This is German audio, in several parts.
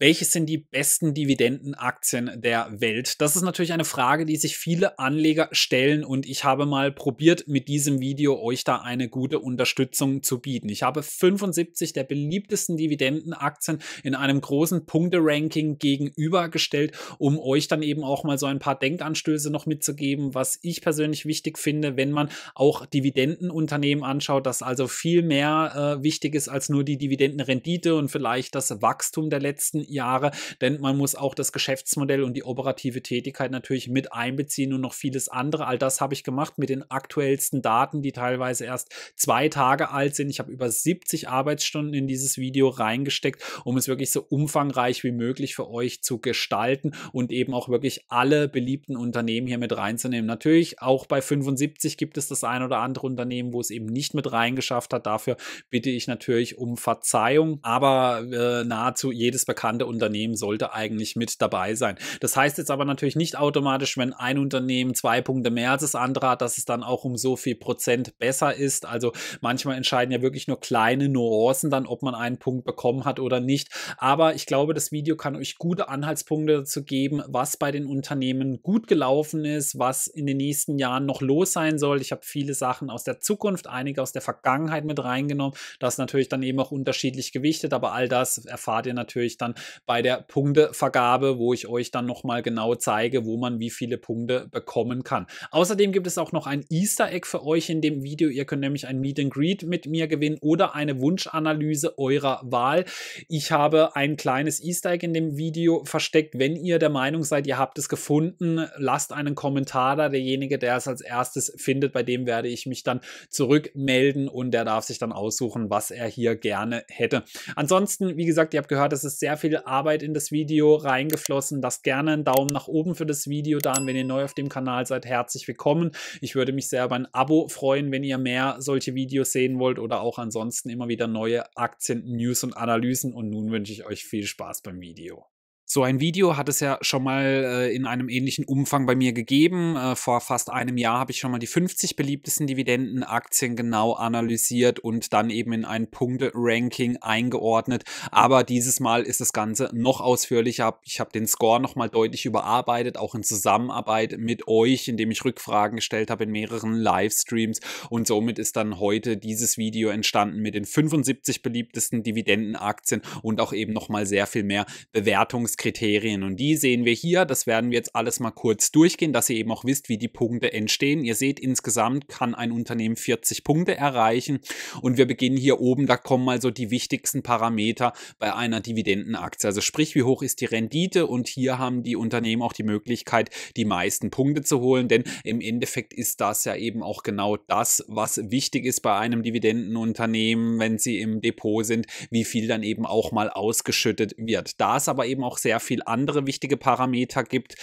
Welches sind die besten Dividendenaktien der Welt? Das ist natürlich eine Frage, die sich viele Anleger stellen, und ich habe mal probiert, mit diesem Video euch da eine gute Unterstützung zu bieten. Ich habe 75 der beliebtesten Dividendenaktien in einem großen Punkte-Ranking gegenübergestellt, um euch dann eben auch mal so ein paar Denkanstöße noch mitzugeben, was ich persönlich wichtig finde, wenn man auch Dividendenunternehmen anschaut, dass also viel mehr wichtig ist als nur die Dividendenrendite und vielleicht das Wachstum der letzten Jahre, denn man muss auch das Geschäftsmodell und die operative Tätigkeit natürlich mit einbeziehen und noch vieles andere. All das habe ich gemacht mit den aktuellsten Daten, die teilweise erst 2 Tage alt sind. Ich habe über 70 Arbeitsstunden in dieses Video reingesteckt, um es wirklich so umfangreich wie möglich für euch zu gestalten und eben auch wirklich alle beliebten Unternehmen hier mit reinzunehmen. Natürlich auch bei 75 gibt es das ein oder andere Unternehmen, wo es eben nicht mit reingeschafft hat. Dafür bitte ich natürlich um Verzeihung, aber nahezu jedes bekannte Unternehmen sollte eigentlich mit dabei sein. Das heißt jetzt aber natürlich nicht automatisch, wenn ein Unternehmen 2 Punkte mehr als das andere hat, dass es dann auch um so viel Prozent besser ist. Also manchmal entscheiden ja wirklich nur kleine Nuancen dann, ob man einen Punkt bekommen hat oder nicht. Aber ich glaube, das Video kann euch gute Anhaltspunkte dazu geben, was bei den Unternehmen gut gelaufen ist, was in den nächsten Jahren noch los sein soll. Ich habe viele Sachen aus der Zukunft, einige aus der Vergangenheit mit reingenommen. Das ist natürlich dann eben auch unterschiedlich gewichtet, aber all das erfahrt ihr natürlich dann bei der Punktevergabe, wo ich euch dann nochmal genau zeige, wo man wie viele Punkte bekommen kann. Außerdem gibt es auch noch ein Easter Egg für euch in dem Video. Ihr könnt nämlich ein Meet and Greet mit mir gewinnen oder eine Wunschanalyse eurer Wahl. Ich habe ein kleines Easter Egg in dem Video versteckt. Wenn ihr der Meinung seid, ihr habt es gefunden, lasst einen Kommentar da. Derjenige, der es als erstes findet, bei dem werde ich mich dann zurückmelden und der darf sich dann aussuchen, was er hier gerne hätte. Ansonsten, wie gesagt, ihr habt gehört, es ist sehr viel Arbeit in das Video reingeflossen. Lasst gerne einen Daumen nach oben für das Video da. Und wenn ihr neu auf dem Kanal seid, herzlich willkommen. Ich würde mich sehr über ein Abo freuen, wenn ihr mehr solche Videos sehen wollt oder auch ansonsten immer wieder neue Aktien, News und Analysen. Und nun wünsche ich euch viel Spaß beim Video. So ein Video hat es ja schon mal in einem ähnlichen Umfang bei mir gegeben. Vor fast einem Jahr habe ich schon mal die 50 beliebtesten Dividendenaktien genau analysiert und dann eben in ein Punkte-Ranking eingeordnet. Aber dieses Mal ist das Ganze noch ausführlicher. Ich habe den Score nochmal deutlich überarbeitet, auch in Zusammenarbeit mit euch, indem ich Rückfragen gestellt habe in mehreren Livestreams. Und somit ist dann heute dieses Video entstanden mit den 75 beliebtesten Dividendenaktien und auch eben nochmal sehr viel mehr Bewertungskriterien. Und die sehen wir hier. Das werden wir jetzt alles mal kurz durchgehen, dass ihr eben auch wisst, wie die Punkte entstehen. Ihr seht, insgesamt kann ein Unternehmen 40 Punkte erreichen und wir beginnen hier oben. Da kommen also die wichtigsten Parameter bei einer Dividendenaktie. Also sprich, wie hoch ist die Rendite, und hier haben die Unternehmen auch die Möglichkeit, die meisten Punkte zu holen, denn im Endeffekt ist das ja eben auch genau das, was wichtig ist bei einem Dividendenunternehmen, wenn sie im Depot sind, wie viel dann eben auch mal ausgeschüttet wird. Da ist aber eben auch sehr viel andere wichtige Parameter gibt,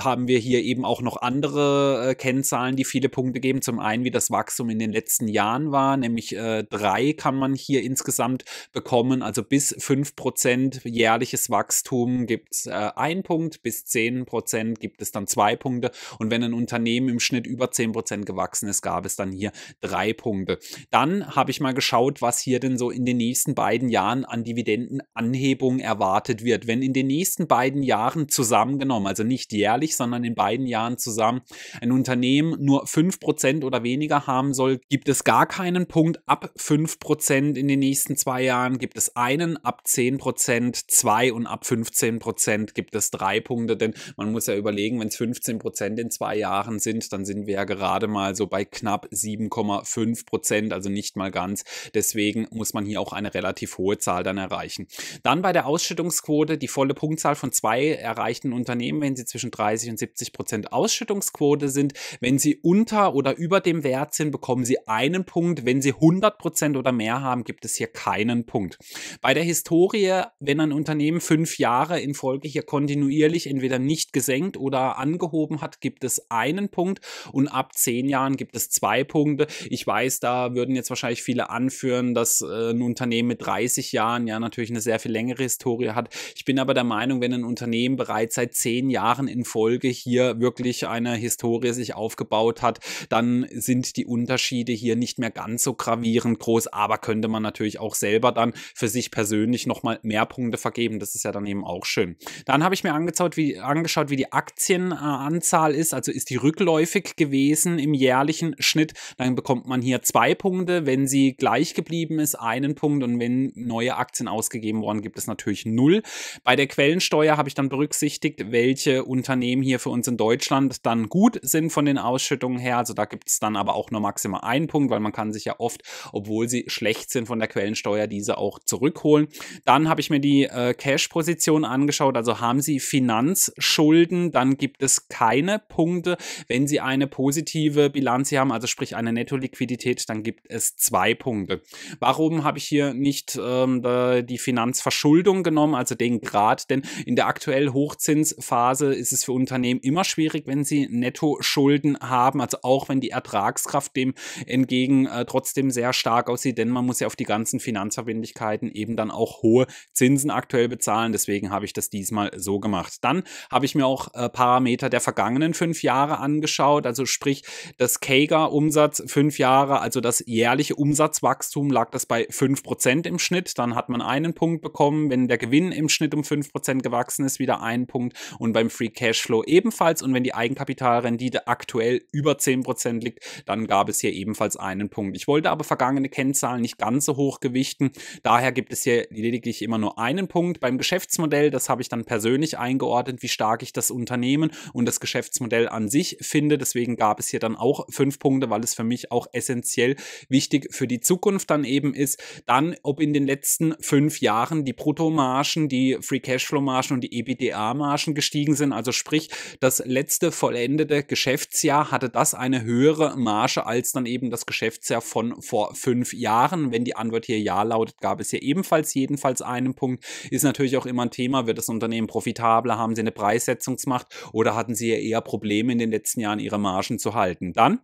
haben wir hier eben auch noch andere Kennzahlen, die viele Punkte geben. Zum einen, wie das Wachstum in den letzten Jahren war, nämlich 3 kann man hier insgesamt bekommen, also bis 5% jährliches Wachstum gibt es 1 Punkt, bis 10% gibt es dann 2 Punkte, und wenn ein Unternehmen im Schnitt über 10% gewachsen ist, gab es dann hier 3 Punkte. Dann habe ich mal geschaut, was hier denn so in den nächsten beiden Jahren an Dividendenanhebung erwartet wird. Wenn in den nächsten beiden Jahren zusammengenommen, also nicht jährlich, sondern in beiden Jahren zusammen, ein Unternehmen nur 5% oder weniger haben soll, gibt es gar keinen Punkt. Ab 5% in den nächsten 2 Jahren gibt es einen, ab 10% 2 und ab 15% gibt es 3 Punkte, denn man muss ja überlegen, wenn es 15% in 2 Jahren sind, dann sind wir ja gerade mal so bei knapp 7,5%, also nicht mal ganz. Deswegen muss man hier auch eine relativ hohe Zahl dann erreichen. Dann bei der Ausschüttungsquote, die volle Punktzahl von 2 erreichten Unternehmen, wenn sie zwischen 30 und 70% Ausschüttungsquote sind. Wenn sie unter oder über dem Wert sind, bekommen sie 1 Punkt. Wenn sie 100% oder mehr haben, gibt es hier keinen Punkt. Bei der Historie, wenn ein Unternehmen 5 Jahre in Folge hier kontinuierlich entweder nicht gesenkt oder angehoben hat, gibt es 1 Punkt, und ab 10 Jahren gibt es 2 Punkte. Ich weiß, da würden jetzt wahrscheinlich viele anführen, dass ein Unternehmen mit 30 Jahren ja natürlich eine sehr viel längere Historie hat. Ich bin aber der Meinung, Meinung, wenn ein Unternehmen bereits seit 10 Jahren in Folge hier wirklich eine Historie sich aufgebaut hat, dann sind die Unterschiede hier nicht mehr ganz so gravierend groß, aber könnte man natürlich auch selber dann für sich persönlich nochmal mehr Punkte vergeben. Das ist ja dann eben auch schön. Dann habe ich mir angeschaut, wie die Aktienanzahl ist, also ist die rückläufig gewesen im jährlichen Schnitt, dann bekommt man hier 2 Punkte, wenn sie gleich geblieben ist, 1 Punkt und wenn neue Aktien ausgegeben worden, gibt es natürlich 0. Bei der Quellensteuer habe ich dann berücksichtigt, welche Unternehmen hier für uns in Deutschland dann gut sind von den Ausschüttungen her, also da gibt es dann aber auch nur maximal 1 Punkt, weil man kann sich ja oft, obwohl sie schlecht sind von der Quellensteuer, diese auch zurückholen. Dann habe ich mir die Cash-Position angeschaut, also haben sie Finanzschulden, dann gibt es keine Punkte. Wenn sie eine positive Bilanz hier haben, also sprich eine Nettoliquidität, dann gibt es 2 Punkte. Warum habe ich hier nicht die Finanzverschuldung genommen, also den Grad, denn in der aktuell Hochzinsphase ist es für Unternehmen immer schwierig, wenn sie Nettoschulden haben, also auch wenn die Ertragskraft dem entgegen trotzdem sehr stark aussieht, denn man muss ja auf die ganzen Finanzverbindlichkeiten eben dann auch hohe Zinsen aktuell bezahlen, deswegen habe ich das diesmal so gemacht. Dann habe ich mir auch Parameter der vergangenen 5 Jahre angeschaut, also sprich das CAGR-Umsatz 5 Jahre, also das jährliche Umsatzwachstum lag das bei 5% im Schnitt, dann hat man 1 Punkt bekommen, wenn der Gewinn im Schnitt um 5% gewachsen ist, wieder 1 Punkt und beim Free Cashflow ebenfalls und wenn die Eigenkapitalrendite aktuell über 10% liegt, dann gab es hier ebenfalls 1 Punkt. Ich wollte aber vergangene Kennzahlen nicht ganz so hoch gewichten, daher gibt es hier lediglich immer nur 1 Punkt. Beim Geschäftsmodell, das habe ich dann persönlich eingeordnet, wie stark ich das Unternehmen und das Geschäftsmodell an sich finde, deswegen gab es hier dann auch 5 Punkte, weil es für mich auch essentiell wichtig für die Zukunft dann eben ist. Dann, ob in den letzten 5 Jahren die Bruttomargen, die Free Cashflow Margen und die EBITDA-Margen gestiegen sind, also sprich, das letzte vollendete Geschäftsjahr hatte das eine höhere Marge als dann eben das Geschäftsjahr von vor 5 Jahren. Wenn die Antwort hier ja lautet, gab es hier ebenfalls jedenfalls 1 Punkt. Ist natürlich auch immer ein Thema, wird das Unternehmen profitabler, haben sie eine Preissetzungsmacht oder hatten sie eher Probleme in den letzten Jahren, ihre Margen zu halten? Dann,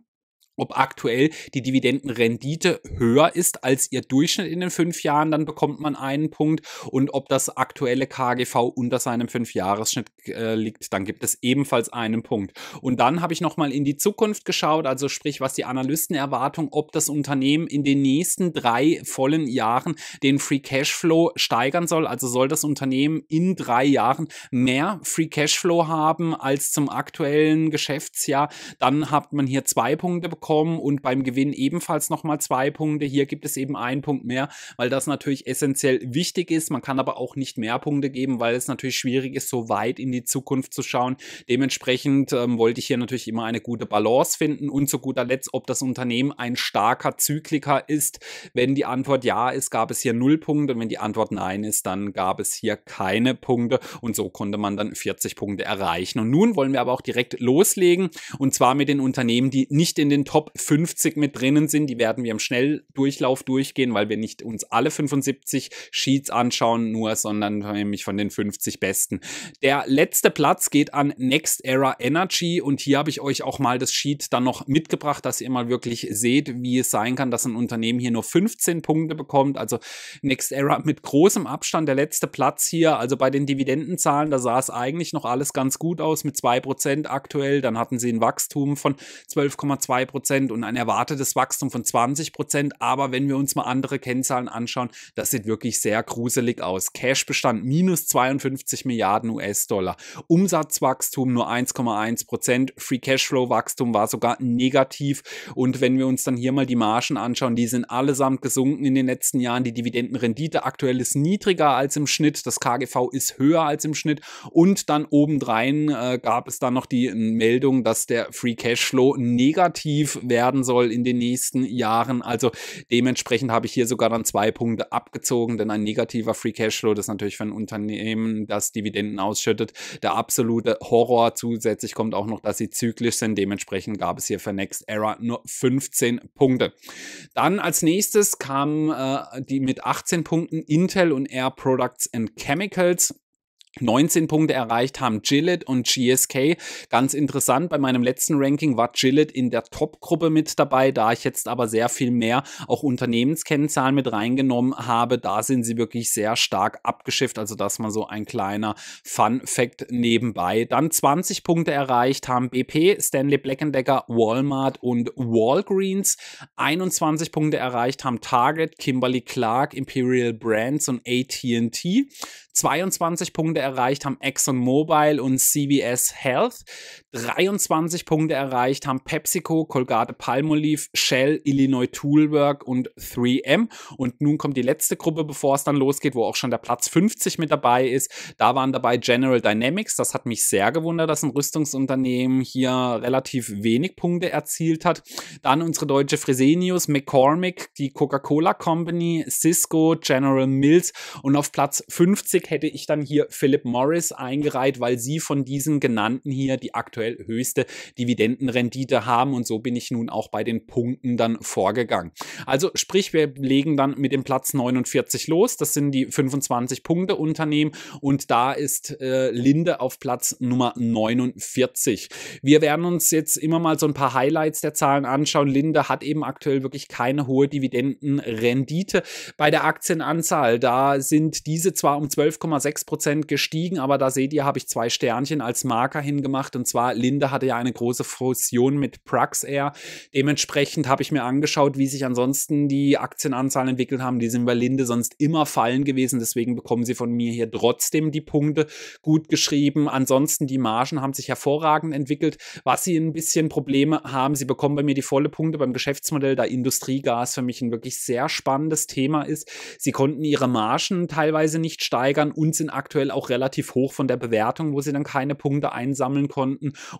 ob aktuell die Dividendenrendite höher ist als ihr Durchschnitt in den 5 Jahren, dann bekommt man 1 Punkt. Und ob das aktuelle KGV unter seinem 5-Jahres-Schnitt liegt, dann gibt es ebenfalls 1 Punkt. Und dann habe ich nochmal in die Zukunft geschaut, also sprich, was die Analystenerwartung, ob das Unternehmen in den nächsten 3 vollen Jahren den Free Cashflow steigern soll. Also soll das Unternehmen in 3 Jahren mehr Free Cashflow haben als zum aktuellen Geschäftsjahr, dann hat man hier 2 Punkte bekommen. Und beim Gewinn ebenfalls nochmal 2 Punkte. Hier gibt es eben 1 Punkt mehr, weil das natürlich essentiell wichtig ist. Man kann aber auch nicht mehr Punkte geben, weil es natürlich schwierig ist, so weit in die Zukunft zu schauen. Dementsprechend wollte ich hier natürlich immer eine gute Balance finden. Und zu guter Letzt, ob das Unternehmen ein starker Zykliker ist. Wenn die Antwort ja ist, gab es hier 0 Punkte. Und wenn die Antwort nein ist, dann gab es hier keine Punkte. Und so konnte man dann 40 Punkte erreichen. Und nun wollen wir aber auch direkt loslegen. Und zwar mit den Unternehmen, die nicht in den Top 50 mit drinnen sind, die werden wir im Schnelldurchlauf durchgehen, weil wir nicht uns alle 75 Sheets anschauen, nur, sondern nämlich von den 50 besten. Der letzte Platz geht an Next Era Energy und hier habe ich euch auch mal das Sheet dann noch mitgebracht, dass ihr mal wirklich seht, wie es sein kann, dass ein Unternehmen hier nur 15 Punkte bekommt, also Next Era mit großem Abstand, der letzte Platz hier, also bei den Dividendenzahlen, da sah es eigentlich noch alles ganz gut aus mit 2% aktuell, dann hatten sie ein Wachstum von 12,2% und ein erwartetes Wachstum von 20%. Aber wenn wir uns mal andere Kennzahlen anschauen, das sieht wirklich sehr gruselig aus. Cashbestand minus 52 Milliarden US-Dollar. Umsatzwachstum nur 1,1%. Free Cashflow-Wachstum war sogar negativ. Und wenn wir uns dann hier mal die Margen anschauen, die sind allesamt gesunken in den letzten Jahren. Die Dividendenrendite aktuell ist niedriger als im Schnitt. Das KGV ist höher als im Schnitt. Und dann obendrein gab es dann noch die Meldung, dass der Free Cashflow negativ werden soll in den nächsten Jahren. Also dementsprechend habe ich hier sogar dann 2 Punkte abgezogen, denn ein negativer Free Cashflow, das ist natürlich für ein Unternehmen, das Dividenden ausschüttet, der absolute Horror. Zusätzlich kommt auch noch, dass sie zyklisch sind. Dementsprechend gab es hier für Next Era nur 15 Punkte. Dann als nächstes kamen die mit 18 Punkten Intel und Air Products and Chemicals. 19 Punkte erreicht haben Gillette und GSK. Ganz interessant, bei meinem letzten Ranking war Gillette in der Top-Gruppe mit dabei, da ich jetzt aber sehr viel mehr auch Unternehmenskennzahlen mit reingenommen habe. Da sind sie wirklich sehr stark abgeschifft, also das mal so ein kleiner Fun-Fact nebenbei. Dann 20 Punkte erreicht haben BP, Stanley Black & Decker, Walmart und Walgreens. 21 Punkte erreicht haben Target, Kimberly-Clark, Imperial Brands und AT&T. 22 Punkte erreicht haben ExxonMobil und CVS Health. 23 Punkte erreicht haben PepsiCo, Colgate Palmolive, Shell, Illinois Toolwork und 3M. Und nun kommt die letzte Gruppe, bevor es dann losgeht, wo auch schon der Platz 50 mit dabei ist. Da waren dabei General Dynamics. Das hat mich sehr gewundert, dass ein Rüstungsunternehmen hier relativ wenig Punkte erzielt hat. Dann unsere deutsche Fresenius, McCormick, die Coca-Cola Company, Cisco, General Mills. Und auf Platz 50 hätte ich dann hier Philip Morris eingereiht, weil sie von diesen genannten hier die aktuell höchste Dividendenrendite haben und so bin ich nun auch bei den Punkten dann vorgegangen. Also sprich, wir legen dann mit dem Platz 49 los, das sind die 25 Punkte Unternehmen und da ist Linde auf Platz Nummer 49. Wir werden uns jetzt immer mal so ein paar Highlights der Zahlen anschauen. Linde hat eben aktuell wirklich keine hohe Dividendenrendite. Bei der Aktienanzahl, da sind diese zwar um 12,6% gestiegen, aber da seht ihr, habe ich zwei Sternchen als Marker hingemacht und zwar Linde hatte ja eine große Fusion mit Praxair. Dementsprechend habe ich mir angeschaut, wie sich ansonsten die Aktienanzahlen entwickelt haben. Die sind bei Linde sonst immer fallen gewesen, deswegen bekommen sie von mir hier trotzdem die Punkte gut geschrieben. Ansonsten die Margen haben sich hervorragend entwickelt. Was sie ein bisschen Probleme haben, sie bekommen bei mir die volle Punkte beim Geschäftsmodell, da Industriegas für mich ein wirklich sehr spannendes Thema ist. Sie konnten ihre Margen teilweise nicht steigern und sind aktuell auch relativ hoch von der Bewertung, wo sie dann keine Punkte einsammeln konnten.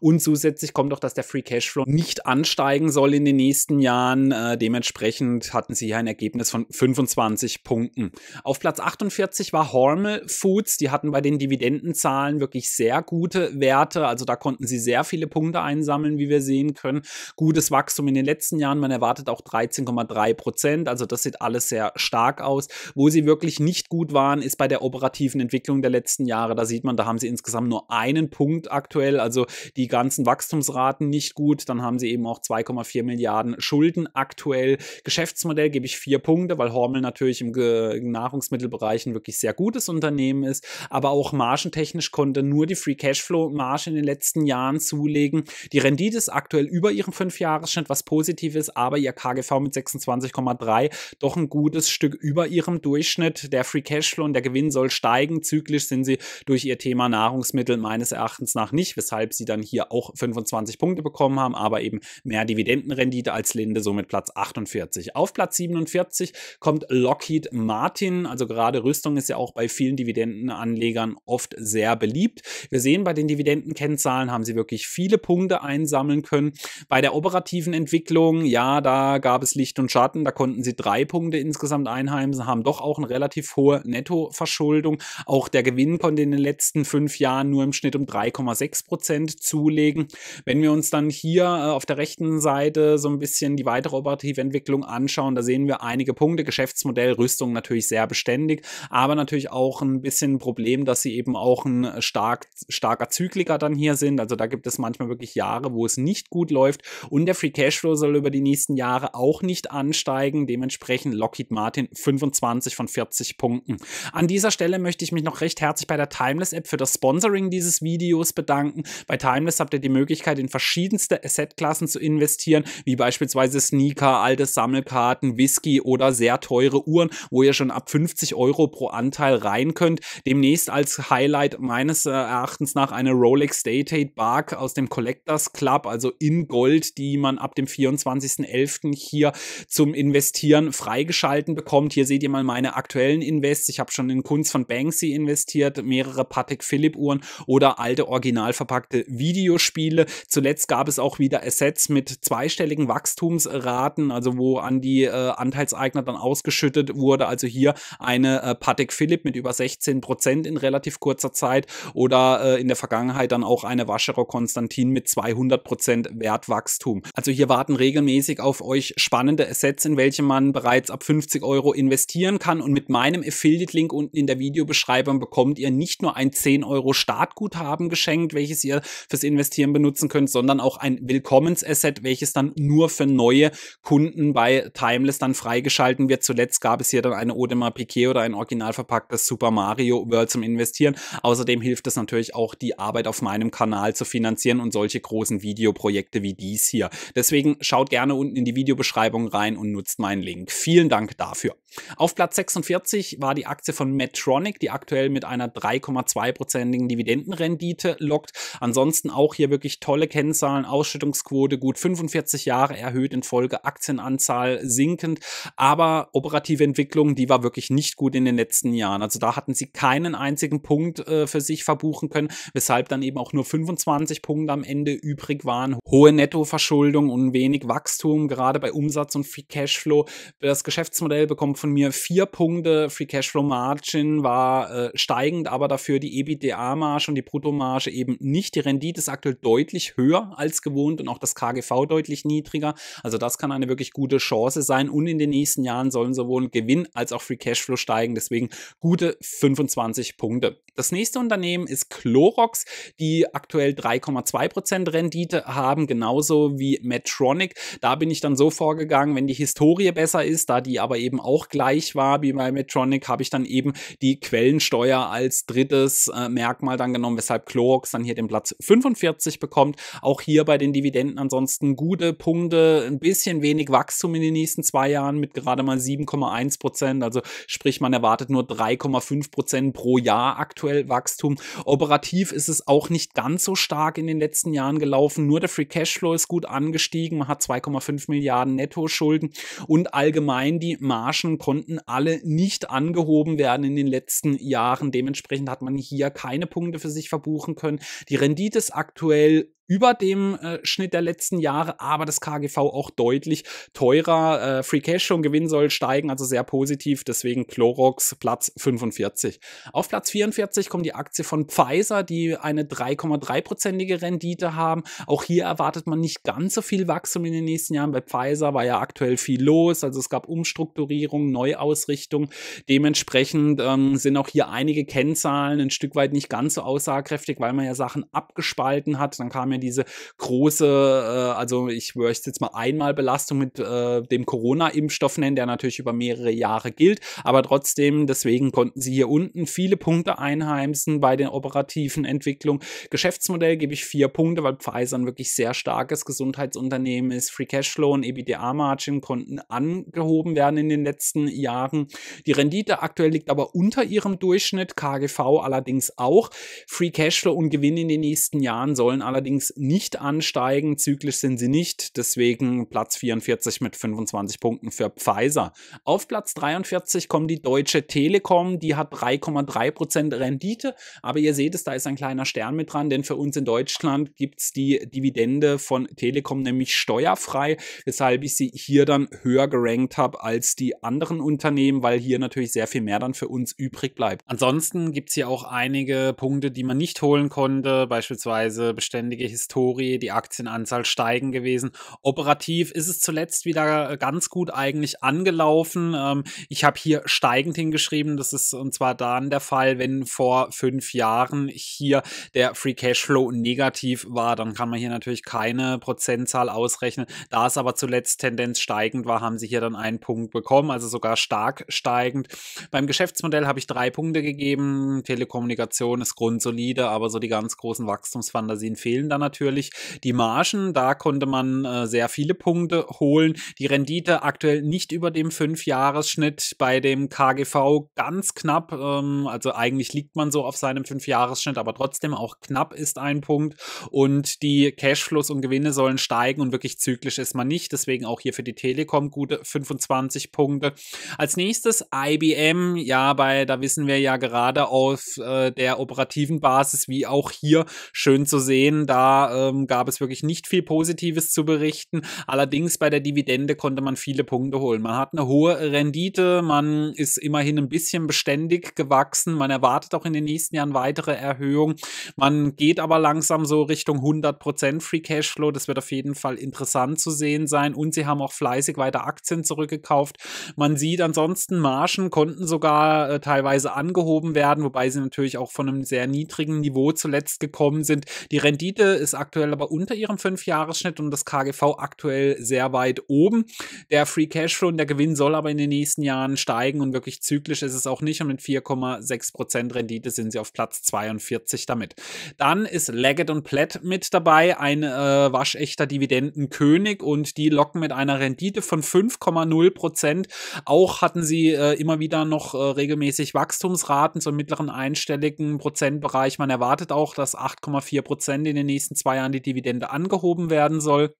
Und zusätzlich kommt auch, dass der Free Cashflow nicht ansteigen soll in den nächsten Jahren. Dementsprechend hatten sie hier ein Ergebnis von 25 Punkten. Auf Platz 48 war Hormel Foods. Die hatten bei den Dividendenzahlen wirklich sehr gute Werte. Also da konnten sie sehr viele Punkte einsammeln, wie wir sehen können. Gutes Wachstum in den letzten Jahren. Man erwartet auch 13,3%. Also das sieht alles sehr stark aus. Wo sie wirklich nicht gut waren, ist bei der operativen Entwicklung der letzten Jahre. Da sieht man, da haben sie insgesamt nur einen Punkt aktuell. Also die ganzen Wachstumsraten nicht gut. Dann haben sie eben auch 2,4 Milliarden Schulden aktuell. Geschäftsmodell gebe ich 4 Punkte, weil Hormel natürlich im Nahrungsmittelbereich ein wirklich sehr gutes Unternehmen ist. Aber auch margentechnisch konnte nur die Free Cashflow Marge in den letzten Jahren zulegen. Die Rendite ist aktuell über ihrem 5-Jahres-Schnitt, was positiv ist, aber ihr KGV mit 26,3 doch ein gutes Stück über ihrem Durchschnitt. Der Free Cashflow und der Gewinn soll steigen. Zyklisch sind sie durch ihr Thema Nahrungsmittel meines Erachtens nach nicht, weshalb sie dann hier auch 25 Punkte bekommen haben, aber eben mehr Dividendenrendite als Linde, somit Platz 48. Auf Platz 47 kommt Lockheed Martin, also gerade Rüstung ist ja auch bei vielen Dividendenanlegern oft sehr beliebt. Wir sehen, bei den Dividendenkennzahlen haben sie wirklich viele Punkte einsammeln können. Bei der operativen Entwicklung, ja, da gab es Licht und Schatten, da konnten sie 3 Punkte insgesamt einheimsen, haben doch auch eine relativ hohe Nettoverschuldung. Auch der Gewinn konnte in den letzten 5 Jahren nur im Schnitt um 3,6% zulegen. Wenn wir uns dann hier auf der rechten Seite so ein bisschen die weitere operative Entwicklung anschauen, da sehen wir einige Punkte. Geschäftsmodell, Rüstung natürlich sehr beständig, aber natürlich auch ein bisschen ein Problem, dass sie eben auch ein starker Zykliker dann hier sind. Also da gibt es manchmal wirklich Jahre, wo es nicht gut läuft und der Free Cashflow soll über die nächsten Jahre auch nicht ansteigen. Dementsprechend Lockheed Martin 25 von 40 Punkten. An dieser Stelle möchte ich mich noch recht herzlich bei der Timeless-App für das Sponsoring dieses Videos bedanken. Bei Timeless habt ihr die Möglichkeit, in verschiedenste Assetklassen zu investieren, wie beispielsweise Sneaker, alte Sammelkarten, Whisky oder sehr teure Uhren, wo ihr schon ab 50 € pro Anteil rein könnt. Demnächst als Highlight meines Erachtens nach eine Rolex Daytime Bark aus dem Collectors Club, also in Gold, die man ab dem 24.11. hier zum Investieren freigeschalten bekommt. Hier seht ihr mal meine aktuellen Invests. Ich habe schon in Kunst von Banksy investiert, mehrere Patek Philipp Uhren oder alte original verpackte Videospiele. Zuletzt gab es auch wieder Assets mit zweistelligen Wachstumsraten, also wo an die Anteilseigner dann ausgeschüttet wurde. Also hier eine Patek Philipp mit über 16% in relativ kurzer Zeit oder in der Vergangenheit dann auch eine Vacheron Constantin mit 200% Wertwachstum. Also hier warten regelmäßig auf euch spannende Assets, in welche man bereits ab 50 € investieren kann und mit meinem Affiliate-Link unten in der Video Videobeschreibern bekommt ihr nicht nur ein 10€ Startguthaben geschenkt, welches ihr fürs Investieren benutzen könnt, sondern auch ein Willkommensasset, welches dann nur für neue Kunden bei Timeless dann freigeschalten wird. Zuletzt gab es hier dann eine Audemars Piguet oder ein original verpacktes Super Mario World zum Investieren. Außerdem hilft es natürlich auch, die Arbeit auf meinem Kanal zu finanzieren und solche großen Videoprojekte wie dies hier. Deswegen schaut gerne unten in die Videobeschreibung rein und nutzt meinen Link. Vielen Dank dafür. Auf Platz 46 war die Aktie von Medtronic, die aktuell mit einer 3,2%igen Dividendenrendite lockt. Ansonsten auch hier wirklich tolle Kennzahlen, Ausschüttungsquote gut, 45 Jahre erhöht in Folge, Aktienanzahl sinkend, aber operative Entwicklung, die war wirklich nicht gut in den letzten Jahren. Also da hatten sie keinen einzigen Punkt für sich verbuchen können, weshalb dann eben auch nur 25 Punkte am Ende übrig waren. Hohe Nettoverschuldung und wenig Wachstum, gerade bei Umsatz und Free Cashflow. Das Geschäftsmodell bekommt von mir 4 Punkte. Free Cashflow Margin war steigend, aber dafür die EBITDA-Marge und die Bruttomarge eben nicht. Die Rendite ist aktuell deutlich höher als gewohnt und auch das KGV deutlich niedriger. Also das kann eine wirklich gute Chance sein und in den nächsten Jahren sollen sowohl Gewinn als auch Free Cashflow steigen. Deswegen gute 25 Punkte. Das nächste Unternehmen ist Clorox, die aktuell 3,2% Rendite haben, genauso wie Medtronic. Da bin ich dann so vorgegangen, wenn die Historie besser ist, da die aber eben auch gleich war wie bei Medtronic, habe ich dann eben die Quellensteuer als drittes Merkmal dann genommen, weshalb Clorox dann hier den Platz 45 bekommt. Auch hier bei den Dividenden ansonsten gute Punkte, ein bisschen wenig Wachstum in den nächsten 2 Jahren mit gerade mal 7,1%, also sprich man erwartet nur 3,5% pro Jahr aktuell Wachstum. Operativ ist es auch nicht ganz so stark in den letzten Jahren gelaufen, nur der Free Cashflow ist gut angestiegen, man hat 2,5 Milliarden Nettoschulden und allgemein die Margen konnten alle nicht angehoben werden in den letzten Jahren, dementsprechend hat man hier keine Punkte für sich verbuchen können. Die Rendite ist aktuell über dem Schnitt der letzten Jahre, aber das KGV auch deutlich teurer. Free Cash und Gewinn soll steigen, also sehr positiv, deswegen Clorox Platz 45. Auf Platz 44 kommt die Aktie von Pfizer, die eine 3,3%ige Rendite haben. Auch hier erwartet man nicht ganz so viel Wachstum in den nächsten Jahren. Bei Pfizer war ja aktuell viel los, also es gab Umstrukturierung, Neuausrichtung. Dementsprechend sind auch hier einige Kennzahlen ein Stück weit nicht ganz so aussagekräftig, weil man ja Sachen abgespalten hat. Dann kam ja diese große, also ich würde jetzt mal Einmalbelastung mit dem Corona-Impfstoff nennen, der natürlich über mehrere Jahre gilt, aber trotzdem, deswegen konnten sie hier unten viele Punkte einheimsen bei den operativen Entwicklungen. Geschäftsmodell gebe ich 4 Punkte, weil Pfizer ein wirklich sehr starkes Gesundheitsunternehmen ist. Free Cashflow und EBITDA-Margin konnten angehoben werden in den letzten Jahren. Die Rendite aktuell liegt aber unter ihrem Durchschnitt, KGV allerdings auch. Free Cashflow und Gewinn in den nächsten Jahren sollen allerdings nicht ansteigen, zyklisch sind sie nicht, deswegen Platz 44 mit 25 Punkten für Pfizer. Auf Platz 43 kommt die Deutsche Telekom, die hat 3,3% Rendite, aber ihr seht es, da ist ein kleiner Stern mit dran, denn für uns in Deutschland gibt es die Dividende von Telekom nämlich steuerfrei, weshalb ich sie hier dann höher gerankt habe als die anderen Unternehmen, weil hier natürlich sehr viel mehr dann für uns übrig bleibt. Ansonsten gibt es hier auch einige Punkte, die man nicht holen konnte, beispielsweise beständige Historie, die Aktienanzahl steigen gewesen. Operativ ist es zuletzt wieder ganz gut eigentlich angelaufen. Ich habe hier steigend hingeschrieben, das ist und zwar dann der Fall, wenn vor 5 Jahren hier der Free Cashflow negativ war, dann kann man hier natürlich keine Prozentzahl ausrechnen. Da es aber zuletzt Tendenz steigend war, haben sie hier dann einen Punkt bekommen, also sogar stark steigend. Beim Geschäftsmodell habe ich 3 Punkte gegeben. Telekommunikation ist grundsolide, aber so die ganz großen Wachstumsfantasien fehlen dann natürlich. Die Margen, da konnte man sehr viele Punkte holen. Die Rendite aktuell nicht über dem 5-Jahres-Schnitt, bei dem KGV ganz knapp, also eigentlich liegt man so auf seinem 5-Jahres-Schnitt, aber trotzdem auch knapp ist ein Punkt und die Cashflows und Gewinne sollen steigen und wirklich zyklisch ist man nicht, deswegen auch hier für die Telekom gute 25 Punkte. Als nächstes IBM, ja, da wissen wir ja gerade auf der operativen Basis, wie auch hier schön zu sehen, da Da gab es wirklich nicht viel Positives zu berichten. Allerdings bei der Dividende konnte man viele Punkte holen. Man hat eine hohe Rendite, man ist immerhin ein bisschen beständig gewachsen. Man erwartet auch in den nächsten Jahren weitere Erhöhungen. Man geht aber langsam so Richtung 100% Free Cashflow. Das wird auf jeden Fall interessant zu sehen sein. Und sie haben auch fleißig weiter Aktien zurückgekauft. Man sieht ansonsten, Margen konnten sogar teilweise angehoben werden, wobei sie natürlich auch von einem sehr niedrigen Niveau zuletzt gekommen sind. Die Rendite ist aktuell aber unter ihrem 5-Jahres-Schnitt und das KGV aktuell sehr weit oben. Der Free Cashflow und der Gewinn soll aber in den nächsten Jahren steigen und wirklich zyklisch ist es auch nicht. Und mit 4,6% Rendite sind sie auf Platz 42 damit. Dann ist Leggett & Platt mit dabei, ein waschechter Dividendenkönig, und die locken mit einer Rendite von 5,0%. Auch hatten sie immer wieder noch regelmäßig Wachstumsraten zum mittleren einstelligen Prozentbereich. Man erwartet auch, dass 8,4% in den nächsten 2 Jahren die Dividende angehoben werden soll.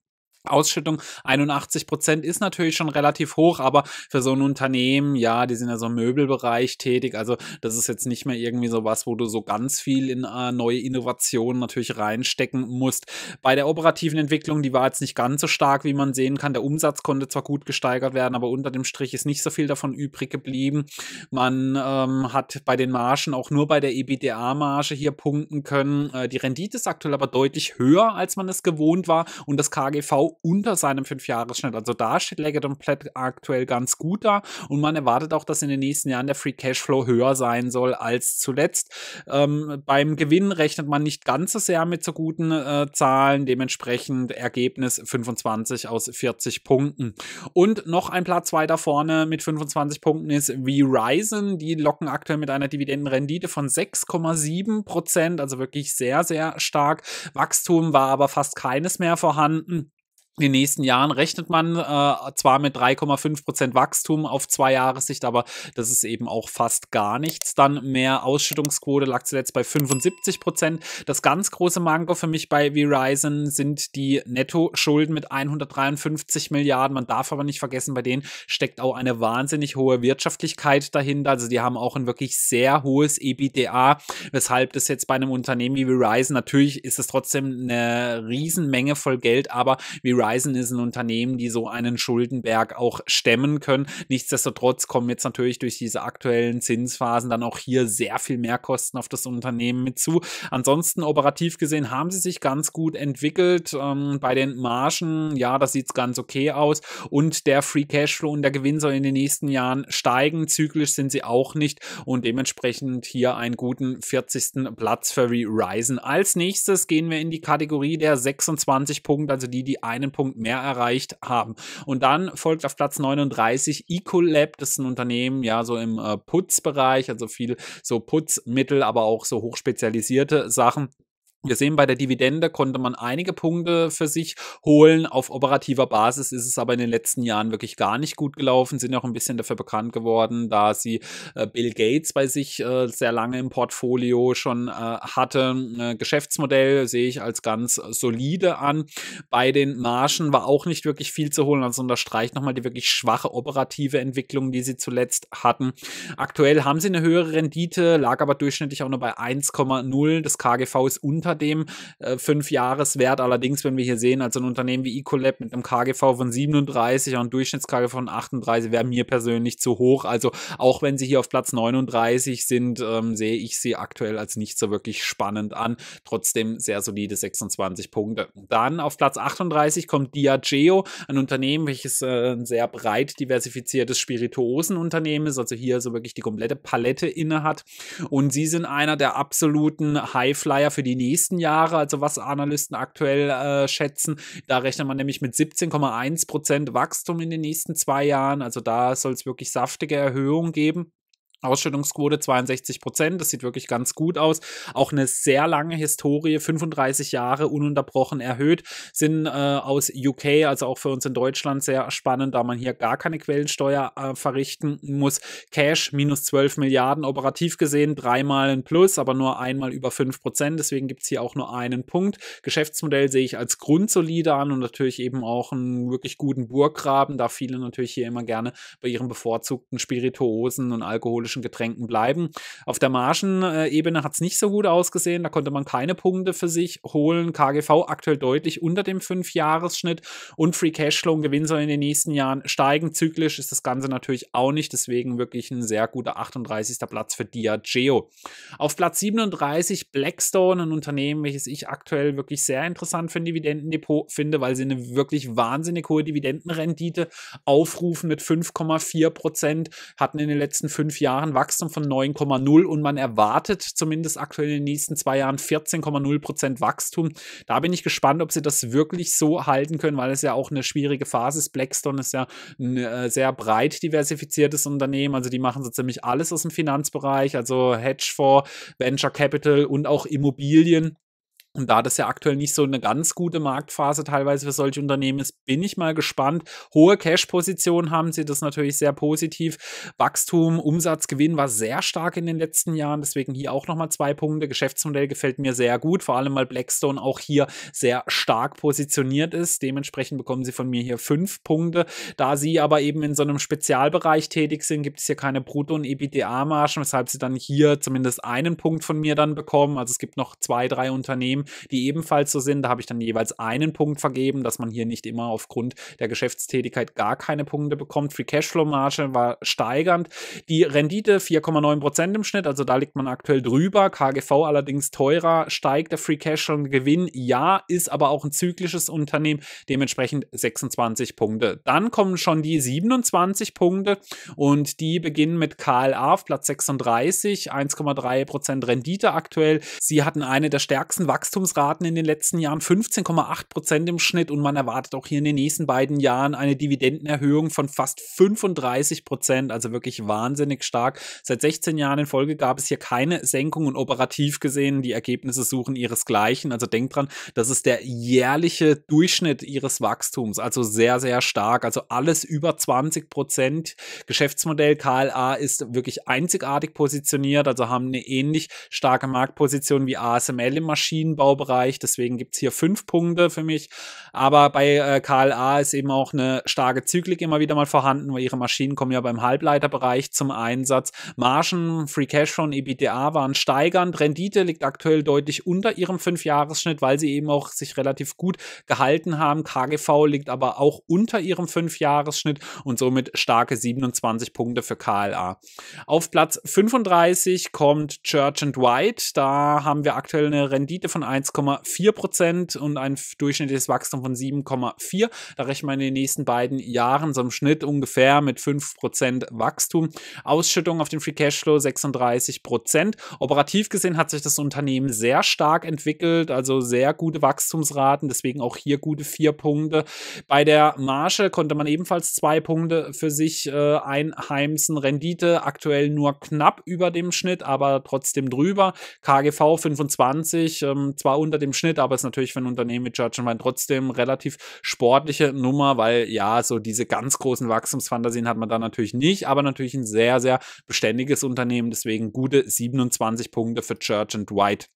Ausschüttung 81% ist natürlich schon relativ hoch, aber für so ein Unternehmen, ja, die sind ja so im Möbelbereich tätig, also das ist jetzt nicht mehr irgendwie sowas, wo du so ganz viel in neue Innovationen natürlich reinstecken musst. Bei der operativen Entwicklung, die war jetzt nicht ganz so stark, wie man sehen kann. Der Umsatz konnte zwar gut gesteigert werden, aber unter dem Strich ist nicht so viel davon übrig geblieben. Man hat bei den Margen auch nur bei der EBITDA-Marge hier punkten können. Die Rendite ist aktuell aber deutlich höher, als man es gewohnt war, und das KGV unter seinem 5-Jahres-Schnitt. Also da steht Leggett & Platt aktuell ganz gut da, und man erwartet auch, dass in den nächsten Jahren der Free Cashflow höher sein soll als zuletzt. Beim Gewinn rechnet man nicht ganz so sehr mit so guten Zahlen, dementsprechend Ergebnis 25 aus 40 Punkten. Und noch ein Platz weiter vorne mit 25 Punkten ist Verizon. Die locken aktuell mit einer Dividendenrendite von 6,7%, also wirklich sehr, sehr stark. Wachstum war aber fast keines mehr vorhanden. In den nächsten Jahren rechnet man zwar mit 3,5% Wachstum auf 2 Jahressicht, aber das ist eben auch fast gar nichts. Dann mehr Ausschüttungsquote lag zuletzt bei 75%. Das ganz große Manko für mich bei Verizon sind die Nettoschulden mit 153 Milliarden. Man darf aber nicht vergessen, bei denen steckt auch eine wahnsinnig hohe Wirtschaftlichkeit dahinter. Also die haben auch ein wirklich sehr hohes EBITDA, weshalb das jetzt bei einem Unternehmen wie Verizon, natürlich ist es trotzdem eine Riesenmenge voll Geld, aber Verizon ist ein Unternehmen, die so einen Schuldenberg auch stemmen können. Nichtsdestotrotz kommen jetzt natürlich durch diese aktuellen Zinsphasen dann auch hier sehr viel mehr Kosten auf das Unternehmen mit zu. Ansonsten operativ gesehen haben sie sich ganz gut entwickelt. Bei den Margen, ja, das sieht ganz okay aus, und der Free Cashflow und der Gewinn soll in den nächsten Jahren steigen. Zyklisch sind sie auch nicht und dementsprechend hier einen guten 40. Platz für Verizon. Als nächstes gehen wir in die Kategorie der 26 Punkte, also die einen Punkt mehr erreicht haben. Und dann folgt auf Platz 39 Ecolab. Das ist ein Unternehmen, ja, so im Putzbereich, also viel so Putzmittel, aber auch so hochspezialisierte Sachen. Wir sehen, bei der Dividende konnte man einige Punkte für sich holen. Auf operativer Basis ist es aber in den letzten Jahren wirklich gar nicht gut gelaufen. Sind auch ein bisschen dafür bekannt geworden, da sie Bill Gates bei sich sehr lange im Portfolio schon hatte. Geschäftsmodell sehe ich als ganz solide an. Bei den Margen war auch nicht wirklich viel zu holen. Also unterstreicht nochmal die wirklich schwache operative Entwicklung, die sie zuletzt hatten. Aktuell haben sie eine höhere Rendite, lag aber durchschnittlich auch nur bei 1,0. Das KGV ist unter dem 5-Jahres-Wert. Allerdings, wenn wir hier sehen, also ein Unternehmen wie Ecolab mit einem KGV von 37 und einem Durchschnitts-KGV von 38 wäre mir persönlich zu hoch. Also auch wenn sie hier auf Platz 39 sind, sehe ich sie aktuell als nicht so wirklich spannend an. Trotzdem sehr solide 26 Punkte. Dann auf Platz 38 kommt Diageo, ein Unternehmen, welches ein sehr breit diversifiziertes Spirituosenunternehmen ist, also hier so wirklich die komplette Palette inne hat. Und sie sind einer der absoluten Highflyer für die nächsten Jahre, also was Analysten aktuell schätzen. Da rechnet man nämlich mit 17,1% Wachstum in den nächsten 2 Jahren. Also da soll es wirklich saftige Erhöhungen geben. Ausschüttungsquote 62%, das sieht wirklich ganz gut aus. Auch eine sehr lange Historie, 35 Jahre ununterbrochen erhöht, sind aus UK, also auch für uns in Deutschland sehr spannend, da man hier gar keine Quellensteuer verrichten muss. Cash minus 12 Milliarden, operativ gesehen 3-mal ein Plus, aber nur 1-mal über 5%, deswegen gibt es hier auch nur einen Punkt. Geschäftsmodell sehe ich als grundsolide an und natürlich eben auch einen wirklich guten Burggraben, da viele natürlich hier immer gerne bei ihren bevorzugten Spirituosen und Alkohol alkoholischen Getränken bleiben. Auf der Margenebene hat es nicht so gut ausgesehen. Da konnte man keine Punkte für sich holen. KGV aktuell deutlich unter dem 5-Jahres-Schnitt und Free Cashflow und Gewinn soll in den nächsten Jahren steigen. Zyklisch ist das Ganze natürlich auch nicht. Deswegen wirklich ein sehr guter 38. Platz für Diageo. Auf Platz 37 Blackstone, ein Unternehmen, welches ich aktuell wirklich sehr interessant für ein Dividendendepot finde, weil sie eine wirklich wahnsinnig hohe Dividendenrendite aufrufen mit 5,4%, hatten in den letzten 5 Jahren Wachstum von 9,0 und man erwartet zumindest aktuell in den nächsten 2 Jahren 14,0% Wachstum. Da bin ich gespannt, ob sie das wirklich so halten können, weil es ja auch eine schwierige Phase ist. Blackstone ist ja ein sehr breit diversifiziertes Unternehmen, also die machen so ziemlich alles aus dem Finanzbereich, also Hedgefonds, Venture Capital und auch Immobilien. Und da das ja aktuell nicht so eine ganz gute Marktphase teilweise für solche Unternehmen ist, bin ich mal gespannt. Hohe Cash-Positionen haben sie, das ist natürlich sehr positiv. Wachstum, Umsatzgewinn war sehr stark in den letzten Jahren, deswegen hier auch nochmal 2 Punkte. Geschäftsmodell gefällt mir sehr gut, vor allem weil Blackstone auch hier sehr stark positioniert ist. Dementsprechend bekommen sie von mir hier 5 Punkte. Da sie aber eben in so einem Spezialbereich tätig sind, gibt es hier keine Brutto- und EBITDA-Margen, weshalb sie dann hier zumindest 1 Punkt von mir dann bekommen. Also es gibt noch 2, 3 Unternehmen, die ebenfalls so sind. Da habe ich dann jeweils 1 Punkt vergeben, dass man hier nicht immer aufgrund der Geschäftstätigkeit gar keine Punkte bekommt. Free Cashflow-Marge war steigernd. Die Rendite 4,9% im Schnitt, also da liegt man aktuell drüber. KGV allerdings teurer, steigt der Free Cashflow-Gewinn. Ja, ist aber auch ein zyklisches Unternehmen, dementsprechend 26 Punkte. Dann kommen schon die 27 Punkte und die beginnen mit KLA auf Platz 36, 1,3% Rendite aktuell. Sie hatten eine der stärksten Wachstumsraten in den letzten Jahren, 15,8% im Schnitt und man erwartet auch hier in den nächsten 2 Jahren eine Dividendenerhöhung von fast 35%, also wirklich wahnsinnig stark. Seit 16 Jahren in Folge gab es hier keine Senkung und operativ gesehen, die Ergebnisse suchen ihresgleichen, also denkt dran, das ist der jährliche Durchschnitt ihres Wachstums, also sehr, sehr stark, also alles über 20%. Geschäftsmodell KLA ist wirklich einzigartig positioniert, also haben eine ähnlich starke Marktposition wie ASML im Maschinenbaubereich, deswegen gibt es hier 5 Punkte für mich, aber bei KLA ist eben auch eine starke Zyklik immer wieder mal vorhanden, weil ihre Maschinen kommen ja beim Halbleiterbereich zum Einsatz. Margen, Free Cashflow und EBITDA waren steigernd, Rendite liegt aktuell deutlich unter ihrem 5-Jahres-Schnitt, weil sie eben auch sich relativ gut gehalten haben, KGV liegt aber auch unter ihrem 5-Jahres-Schnitt und somit starke 27 Punkte für KLA. Auf Platz 35 kommt Church and White, da haben wir aktuell eine Rendite von 1,4% und ein durchschnittliches Wachstum von 7,4%. Da rechnen wir in den nächsten 2 Jahren so im Schnitt ungefähr mit 5% Wachstum. Ausschüttung auf den Free Cashflow 36%. Operativ gesehen hat sich das Unternehmen sehr stark entwickelt, also sehr gute Wachstumsraten, deswegen auch hier gute 4 Punkte. Bei der Marge konnte man ebenfalls 2 Punkte für sich einheimsen. Rendite aktuell nur knapp über dem Schnitt, aber trotzdem drüber. KGV 25%. Zwar unter dem Schnitt, aber ist natürlich für ein Unternehmen wie Church & White trotzdem relativ sportliche Nummer, weil ja, so diese ganz großen Wachstumsfantasien hat man da natürlich nicht, aber natürlich ein sehr, sehr beständiges Unternehmen, deswegen gute 27 Punkte für Church & White.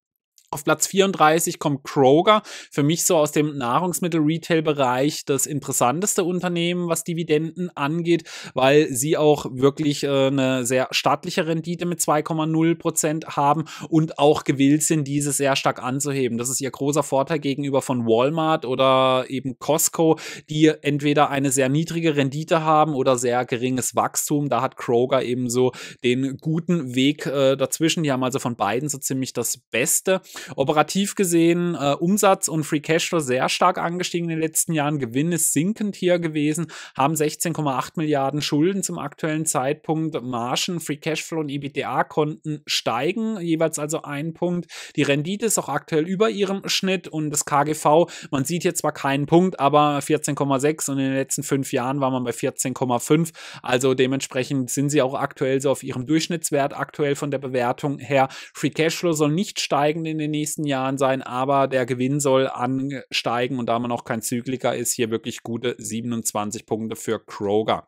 Auf Platz 34 kommt Kroger, für mich so aus dem Nahrungsmittel-Retail-Bereich das interessanteste Unternehmen, was Dividenden angeht, weil sie auch wirklich eine sehr stattliche Rendite mit 2,0% haben und auch gewillt sind, diese sehr stark anzuheben. Das ist ihr großer Vorteil gegenüber von Walmart oder eben Costco, die entweder eine sehr niedrige Rendite haben oder sehr geringes Wachstum. Da hat Kroger eben so den guten Weg dazwischen. Die haben also von beiden so ziemlich das Beste. Operativ gesehen, Umsatz und Free Cashflow sehr stark angestiegen in den letzten Jahren. Gewinn ist sinkend hier gewesen, haben 16,8 Milliarden Schulden zum aktuellen Zeitpunkt. Margen, Free Cashflow und EBITDA konnten steigen, jeweils also 1 Punkt. Die Rendite ist auch aktuell über ihrem Schnitt und das KGV, man sieht hier zwar keinen Punkt, aber 14,6 und in den letzten 5 Jahren war man bei 14,5. Also dementsprechend sind sie auch aktuell so auf ihrem Durchschnittswert aktuell von der Bewertung her. Free Cashflow soll nicht steigen in den den nächsten Jahren sein, aber der Gewinn soll ansteigen und da man auch kein Zykliker ist, hier wirklich gute 27 Punkte für Kroger.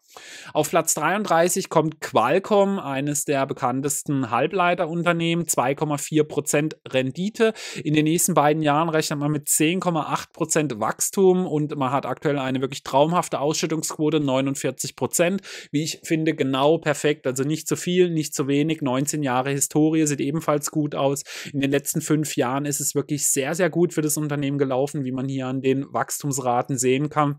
Auf Platz 33 kommt Qualcomm, eines der bekanntesten Halbleiterunternehmen, 2,4% Rendite. In den nächsten beiden Jahren rechnet man mit 10,8% Wachstum und man hat aktuell eine wirklich traumhafte Ausschüttungsquote, 49%. Wie ich finde, genau perfekt, also nicht zu viel, nicht zu wenig, 19 Jahre Historie, sieht ebenfalls gut aus. In den letzten 5 Jahren ist es wirklich sehr, sehr gut für das Unternehmen gelaufen, wie man hier an den Wachstumsraten sehen kann.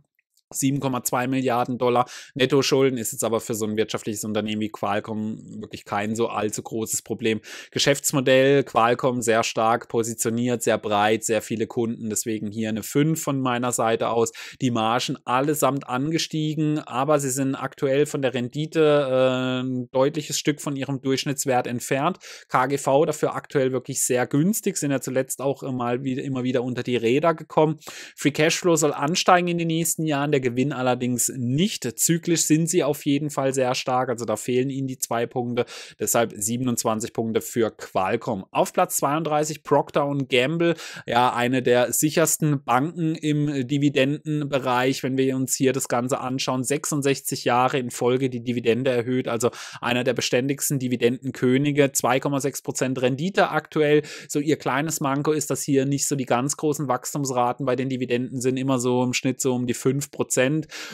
7,2 Milliarden Dollar Nettoschulden ist jetzt aber für so ein wirtschaftliches Unternehmen wie Qualcomm wirklich kein so allzu großes Problem. Geschäftsmodell Qualcomm sehr stark positioniert, sehr breit, sehr viele Kunden, deswegen hier eine 5 von meiner Seite aus. Die Margen allesamt angestiegen, aber sie sind aktuell von der Rendite ein deutliches Stück von ihrem Durchschnittswert entfernt. KGV dafür aktuell wirklich sehr günstig, sind ja zuletzt auch immer wieder unter die Räder gekommen. Free Cashflow soll ansteigen in den nächsten Jahren, der Gewinn allerdings nicht. Zyklisch sind sie auf jeden Fall sehr stark, also da fehlen ihnen die 2 Punkte, deshalb 27 Punkte für Qualcomm. Auf Platz 32 Procter & Gamble, ja eine der sichersten Banken im Dividendenbereich, wenn wir uns hier das Ganze anschauen, 66 Jahre in Folge die Dividende erhöht, also einer der beständigsten Dividendenkönige, 2,6% Rendite aktuell, so ihr kleines Manko ist, dass hier nicht so die ganz großen Wachstumsraten bei den Dividenden sind, immer so im Schnitt so um die 5%.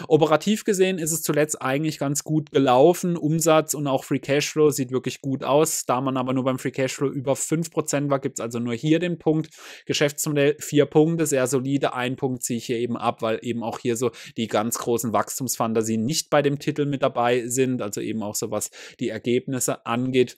Operativ gesehen ist es zuletzt eigentlich ganz gut gelaufen. Umsatz und auch Free Cashflow sieht wirklich gut aus. Da man aber nur beim Free Cashflow über 5% war, gibt es also nur hier den Punkt. Geschäftsmodell 4 Punkte, sehr solide. 1 Punkt ziehe ich hier eben ab, weil eben auch hier so die ganz großen Wachstumsfantasien nicht bei dem Titel mit dabei sind. Also eben auch so, was die Ergebnisse angeht.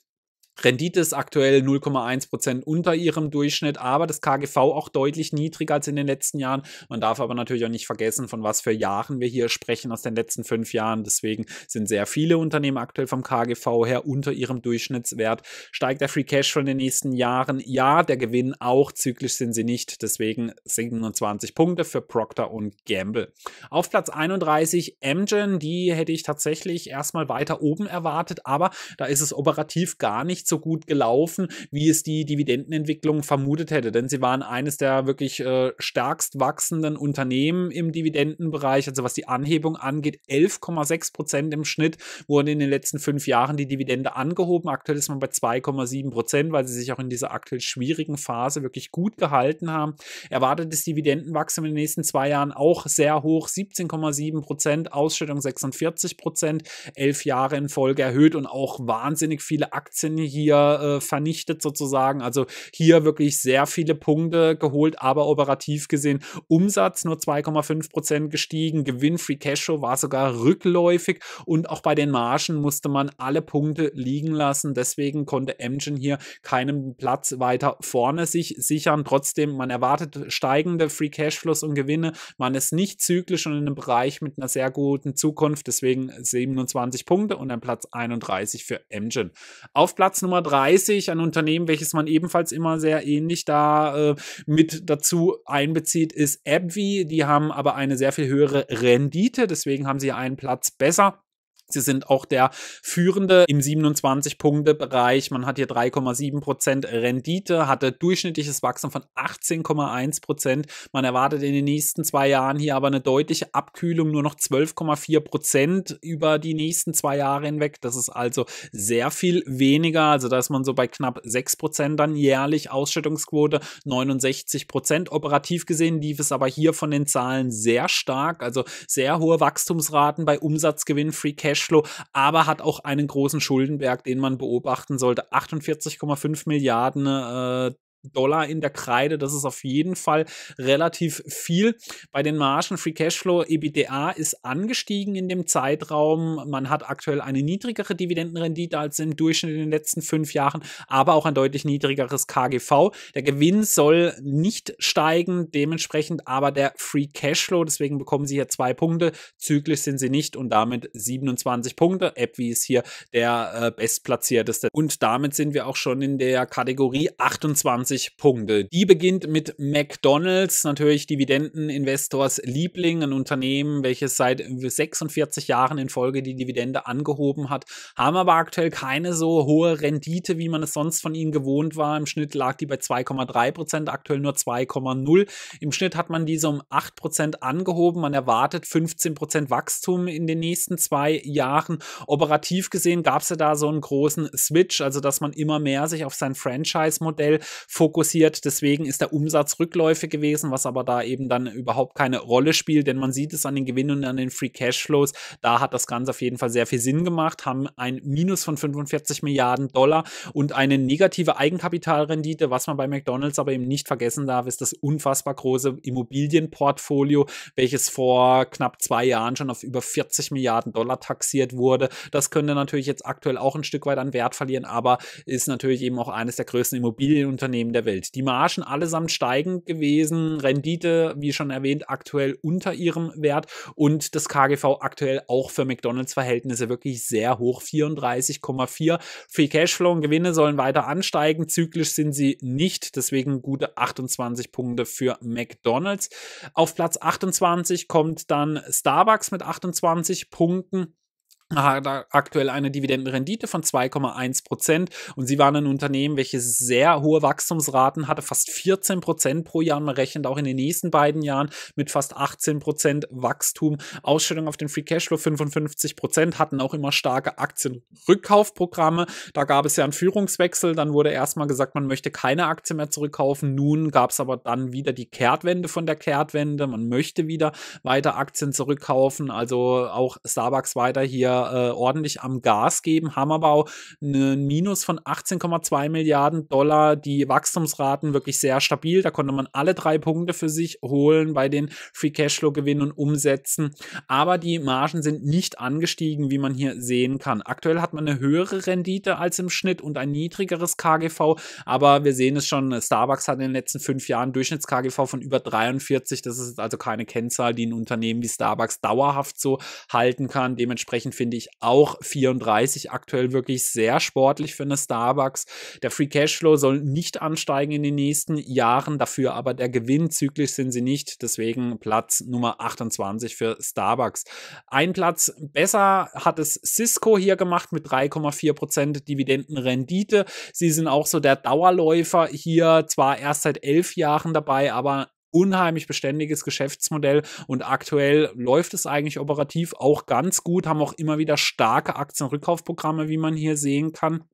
Rendite ist aktuell 0,1% unter ihrem Durchschnitt, aber das KGV auch deutlich niedriger als in den letzten Jahren. Man darf aber natürlich auch nicht vergessen, von was für Jahren wir hier sprechen aus den letzten 5 Jahren. Deswegen sind sehr viele Unternehmen aktuell vom KGV her unter ihrem Durchschnittswert. Steigt der Free Cash von den nächsten Jahren? Ja, der Gewinn auch. Zyklisch sind sie nicht. Deswegen 27 Punkte für Procter & Gamble. Auf Platz 31 Amgen, die hätte ich tatsächlich erstmal weiter oben erwartet, aber da ist es operativ gar nicht so gut gelaufen, wie es die Dividendenentwicklung vermutet hätte, denn sie waren eines der wirklich stärkst wachsenden Unternehmen im Dividendenbereich, also was die Anhebung angeht, 11,6% im Schnitt wurde in den letzten 5 Jahren die Dividende angehoben, aktuell ist man bei 2,7%, weil sie sich auch in dieser aktuell schwierigen Phase wirklich gut gehalten haben. Erwartetes Dividendenwachstum in den nächsten 2 Jahren auch sehr hoch, 17,7%, Ausschüttung 46%, 11 Jahre in Folge erhöht und auch wahnsinnig viele Aktien hier vernichtet sozusagen, also hier wirklich sehr viele Punkte geholt, aber operativ gesehen Umsatz nur 2,5% gestiegen, Gewinn Free Cashflow war sogar rückläufig und auch bei den Margen musste man alle Punkte liegen lassen, deswegen konnte Amgen hier keinen Platz weiter vorne sich sichern, trotzdem man erwartet steigende Free Cashflows und Gewinne, man ist nicht zyklisch und in einem Bereich mit einer sehr guten Zukunft, deswegen 27 Punkte und ein Platz 31 für Amgen. Auf Platz Nummer 30, ein Unternehmen, welches man ebenfalls immer sehr ähnlich da mit dazu einbezieht, ist AbbVie. Die haben aber eine sehr viel höhere Rendite, deswegen haben sie einen Platz besser. Sie sind auch der Führende im 27-Punkte-Bereich. Man hat hier 3,7% Rendite, hatte durchschnittliches Wachstum von 18,1%. Man erwartet in den nächsten 2 Jahren hier aber eine deutliche Abkühlung, nur noch 12,4% über die nächsten 2 Jahre hinweg. Das ist also sehr viel weniger. Also da ist man so bei knapp 6% dann jährlich, Ausschüttungsquote 69%. Operativ gesehen lief es aber hier von den Zahlen sehr stark. Also sehr hohe Wachstumsraten bei Umsatzgewinn, Free Cash, aber hat auch einen großen Schuldenberg, den man beobachten sollte. 48,5 Milliarden Dollar in der Kreide, das ist auf jeden Fall relativ viel. Bei den Margen Free Cashflow, EBITDA ist angestiegen in dem Zeitraum. Man hat aktuell eine niedrigere Dividendenrendite als im Durchschnitt in den letzten 5 Jahren, aber auch ein deutlich niedrigeres KGV. Der Gewinn soll nicht steigen, dementsprechend aber der Free Cashflow, deswegen bekommen sie hier 2 Punkte. Zyklisch sind sie nicht und damit 27 Punkte. AbbVie ist hier der bestplatzierteste. Und damit sind wir auch schon in der Kategorie 28 25 Punkte. Die beginnt mit McDonald's, natürlich Dividendeninvestors Liebling, ein Unternehmen, welches seit 46 Jahren in Folge die Dividende angehoben hat, haben aber aktuell keine so hohe Rendite, wie man es sonst von ihnen gewohnt war. Im Schnitt lag die bei 2,3%, aktuell nur 2,0%. Im Schnitt hat man diese um 8% angehoben. Man erwartet 15% Wachstum in den nächsten 2 Jahren. Operativ gesehen gab es ja da so einen großen Switch, also dass man immer mehr sich auf sein Franchise-Modell fokussiert. Deswegen ist der Umsatz rückläufig gewesen, was aber da eben dann überhaupt keine Rolle spielt, denn man sieht es an den Gewinnen und an den Free Cashflows. Da hat das Ganze auf jeden Fall sehr viel Sinn gemacht, haben ein Minus von 45 Milliarden Dollar und eine negative Eigenkapitalrendite. Was man bei McDonald's aber eben nicht vergessen darf, ist das unfassbar große Immobilienportfolio, welches vor knapp 2 Jahren schon auf über 40 Milliarden Dollar taxiert wurde. Das könnte natürlich jetzt aktuell auch ein Stück weit an Wert verlieren, aber ist natürlich eben auch eines der größten Immobilienunternehmen der Welt. Die Margen allesamt steigend gewesen, Rendite, wie schon erwähnt, aktuell unter ihrem Wert und das KGV aktuell auch für McDonald's-Verhältnisse wirklich sehr hoch, 34,4. Free Cashflow und Gewinne sollen weiter ansteigen, zyklisch sind sie nicht, deswegen gute 28 Punkte für McDonald's. Auf Platz 28 kommt dann Starbucks mit 28 Punkten. Hat aktuell eine Dividendenrendite von 2,1% und sie waren ein Unternehmen, welches sehr hohe Wachstumsraten hatte, fast 14% pro Jahr. Man rechnet auch in den nächsten 2 Jahren mit fast 18% Wachstum. Ausschüttung auf den Free Cashflow 55%, hatten auch immer starke Aktienrückkaufprogramme. Da gab es ja einen Führungswechsel, dann wurde erstmal gesagt, man möchte keine Aktien mehr zurückkaufen. Nun gab es aber dann wieder die Kehrtwende von der Kehrtwende. Man möchte wieder weiter Aktien zurückkaufen, also auch Starbucks weiter hier ordentlich am Gas geben, haben aber auch einen Minus von 18,2 Milliarden Dollar, die Wachstumsraten wirklich sehr stabil, da konnte man alle 3 Punkte für sich holen bei den Free Cashflow Gewinnen und Umsätzen, aber die Margen sind nicht angestiegen, wie man hier sehen kann. Aktuell hat man eine höhere Rendite als im Schnitt und ein niedrigeres KGV, aber wir sehen es schon, Starbucks hat in den letzten 5 Jahren Durchschnitts-KGV von über 43, das ist also keine Kennzahl, die ein Unternehmen wie Starbucks dauerhaft so halten kann, dementsprechend finde ich auch 34 aktuell wirklich sehr sportlich für eine Starbucks. Der Free Cashflow soll nicht ansteigen in den nächsten Jahren, dafür aber der Gewinn, zyklisch sind sie nicht, deswegen Platz Nummer 28 für Starbucks. Ein Platz besser hat es Cisco hier gemacht mit 3,4% Dividendenrendite. Sie sind auch so der Dauerläufer hier, zwar erst seit 11 Jahren dabei, aber unheimlich beständiges Geschäftsmodell und aktuell läuft es eigentlich operativ auch ganz gut, haben auch immer wieder starke Aktienrückkaufprogramme, wie man hier sehen kann.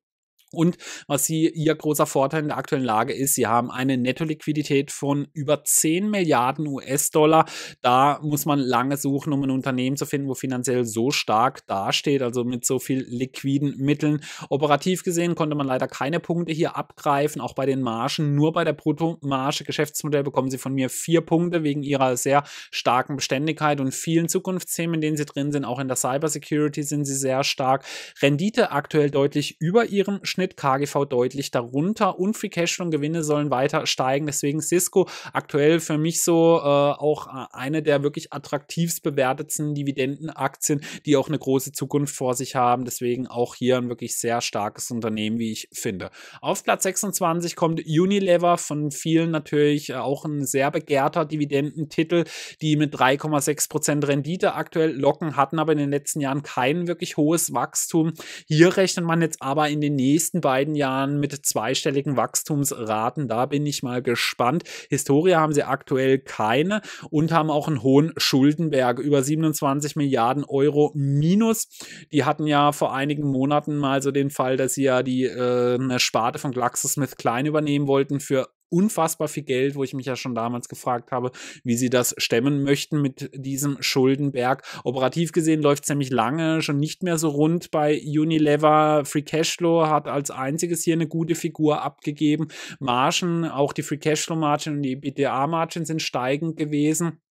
Und was sie, ihr großer Vorteil in der aktuellen Lage ist, sie haben eine Nettoliquidität von über 10 Milliarden US-Dollar. Da muss man lange suchen, um ein Unternehmen zu finden, wo finanziell so stark dasteht, also mit so viel liquiden Mitteln. Operativ gesehen konnte man leider keine Punkte hier abgreifen, auch bei den Margen, nur bei der Bruttomarge. Geschäftsmodell bekommen sie von mir 4 Punkte wegen ihrer sehr starken Beständigkeit und vielen Zukunftsthemen, in denen sie drin sind. Auch in der Cybersecurity sind sie sehr stark. Rendite aktuell deutlich über ihrem KGV deutlich darunter und Free Cashflow und Gewinne sollen weiter steigen. Deswegen Cisco aktuell für mich so auch eine der wirklich attraktivst bewertetsten Dividendenaktien, die auch eine große Zukunft vor sich haben. Deswegen auch hier ein wirklich sehr starkes Unternehmen, wie ich finde. Auf Platz 26 kommt Unilever, von vielen natürlich auch ein sehr begehrter Dividendentitel, die mit 3,6% Rendite aktuell locken, hatten aber in den letzten Jahren kein wirklich hohes Wachstum. Hier rechnet man jetzt aber in den nächsten 2 Jahren mit zweistelligen Wachstumsraten. Da bin ich mal gespannt. Historie haben sie aktuell keine und haben auch einen hohen Schuldenberg. Über 27 Milliarden Euro minus. Die hatten ja vor einigen Monaten mal so den Fall, dass sie ja die eine Sparte von GlaxoSmithKline übernehmen wollten für unfassbar viel Geld, wo ich mich ja schon damals gefragt habe, wie sie das stemmen möchten mit diesem Schuldenberg. Operativ gesehen läuft es nämlich lange schon nicht mehr so rund bei Unilever. Free Cashflow hat als einziges hier eine gute Figur abgegeben. Margen, auch die Free Cashflow Margin und die EBITDA Margin sind steigend gewesen.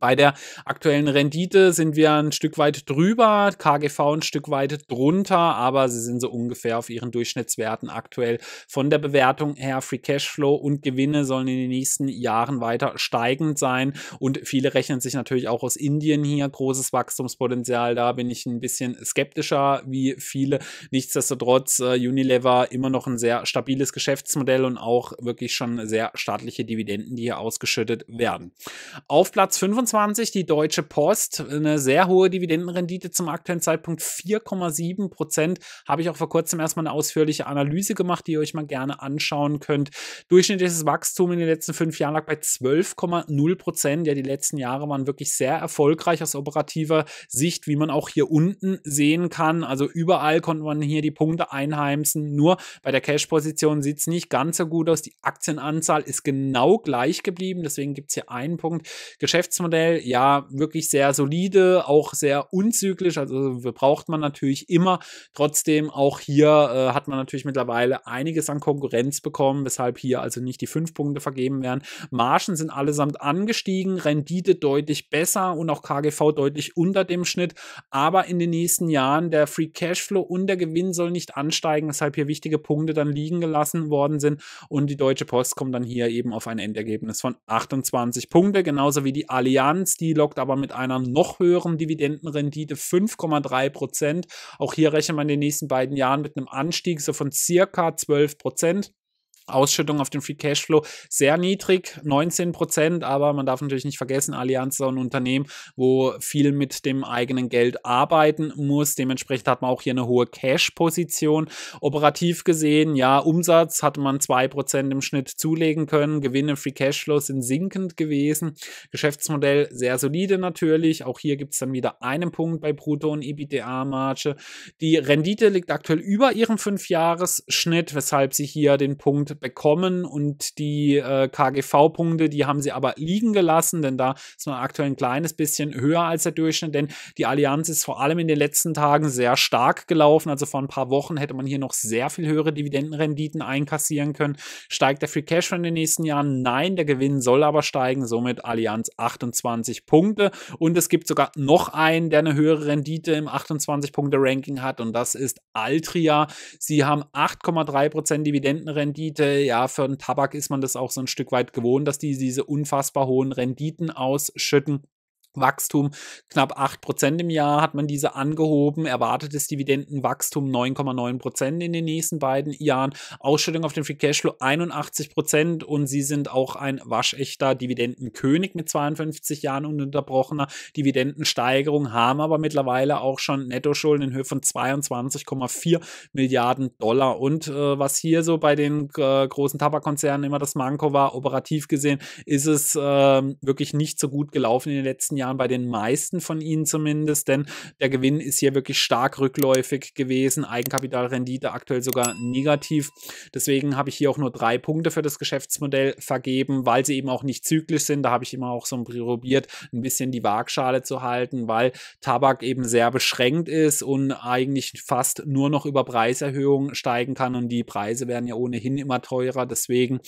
Bei der aktuellen Rendite sind wir ein Stück weit drüber, KGV ein Stück weit drunter, aber sie sind so ungefähr auf ihren Durchschnittswerten aktuell. Von der Bewertung her, Free Cashflow und Gewinne sollen in den nächsten Jahren weiter steigend sein und viele rechnen sich natürlich auch aus Indien hier großes Wachstumspotenzial. Da bin ich ein bisschen skeptischer wie viele. Nichtsdestotrotz Unilever immer noch ein sehr stabiles Geschäftsmodell und auch wirklich schon sehr staatliche Dividenden, die hier ausgeschüttet werden. Auf Platz 25 die Deutsche Post, eine sehr hohe Dividendenrendite zum aktuellen Zeitpunkt, 4,7%. Habe ich auch vor kurzem erstmal eine ausführliche Analyse gemacht, die ihr euch mal gerne anschauen könnt. Durchschnittliches Wachstum in den letzten 5 Jahren lag bei 12,0%. Ja, die letzten Jahre waren wirklich sehr erfolgreich aus operativer Sicht, wie man auch hier unten sehen kann. Also überall konnte man hier die Punkte einheimsen. Nur bei der Cash-Position sieht es nicht ganz so gut aus. Die Aktienanzahl ist genau gleich geblieben. Deswegen gibt es hier einen Punkt. Geschäftsmodell, ja, wirklich sehr solide, auch sehr unzyklisch. Also braucht man natürlich immer. Trotzdem auch hier hat man natürlich mittlerweile einiges an Konkurrenz bekommen, weshalb hier also nicht die 5 Punkte vergeben werden. Margen sind allesamt angestiegen, Rendite deutlich besser und auch KGV deutlich unter dem Schnitt. Aber in den nächsten Jahren der Free Cashflow und der Gewinn soll nicht ansteigen, weshalb hier wichtige Punkte dann liegen gelassen worden sind. Und die Deutsche Post kommt dann hier eben auf ein Endergebnis von 28 Punkte, genauso wie die Allianz. Die lockt aber mit einer noch höheren Dividendenrendite, 5,3%. Auch hier rechnet man in den nächsten beiden Jahren mit einem Anstieg so von circa 12%. Ausschüttung auf den Free Cashflow sehr niedrig, 19%, aber man darf natürlich nicht vergessen, Allianz ist ein Unternehmen, wo viel mit dem eigenen Geld arbeiten muss, dementsprechend hat man auch hier eine hohe Cash-Position. Operativ gesehen, ja, Umsatz hat man 2% im Schnitt zulegen können, Gewinne, Free Cashflow sind sinkend gewesen, Geschäftsmodell sehr solide natürlich, auch hier gibt es dann wieder einen Punkt bei Brutto- und EBITDA-Marge. Die Rendite liegt aktuell über ihrem 5-Jahres-Schnitt, weshalb sie hier den Punkt bekommen und die KGV-Punkte, die haben sie aber liegen gelassen, denn da ist man aktuell ein kleines bisschen höher als der Durchschnitt, denn die Allianz ist vor allem in den letzten Tagen sehr stark gelaufen, also vor ein paar Wochen hätte man hier noch sehr viel höhere Dividendenrenditen einkassieren können. Steigt der Free Cashflow in den nächsten Jahren? Nein, der Gewinn soll aber steigen, somit Allianz 28 Punkte und es gibt sogar noch einen, der eine höhere Rendite im 28-Punkte-Ranking hat und das ist Altria. Sie haben 8,3% Dividendenrendite. Ja, für den Tabak ist man das auch so ein Stück weit gewohnt, dass die diese unfassbar hohen Renditen ausschütten. Wachstum knapp 8% im Jahr hat man diese angehoben, erwartetes Dividendenwachstum 9,9% in den nächsten beiden Jahren, Ausschüttung auf den Free Cashflow 81% und sie sind auch ein waschechter Dividendenkönig mit 52 Jahren ununterbrochener Dividendensteigerung, haben aber mittlerweile auch schon Nettoschulden in Höhe von 22,4 Milliarden Dollar und was hier so bei den großen Tabakkonzernen immer das Manko war, operativ gesehen ist es wirklich nicht so gut gelaufen in den letzten Jahren. Bei den meisten von ihnen zumindest, denn der Gewinn ist hier wirklich stark rückläufig gewesen, Eigenkapitalrendite aktuell sogar negativ, deswegen habe ich hier auch nur 3 Punkte für das Geschäftsmodell vergeben, weil sie eben auch nicht zyklisch sind, da habe ich immer auch so probiert, ein bisschen die Waagschale zu halten, weil Tabak eben sehr beschränkt ist und eigentlich fast nur noch über Preiserhöhungen steigen kann und die Preise werden ja ohnehin immer teurer, deswegen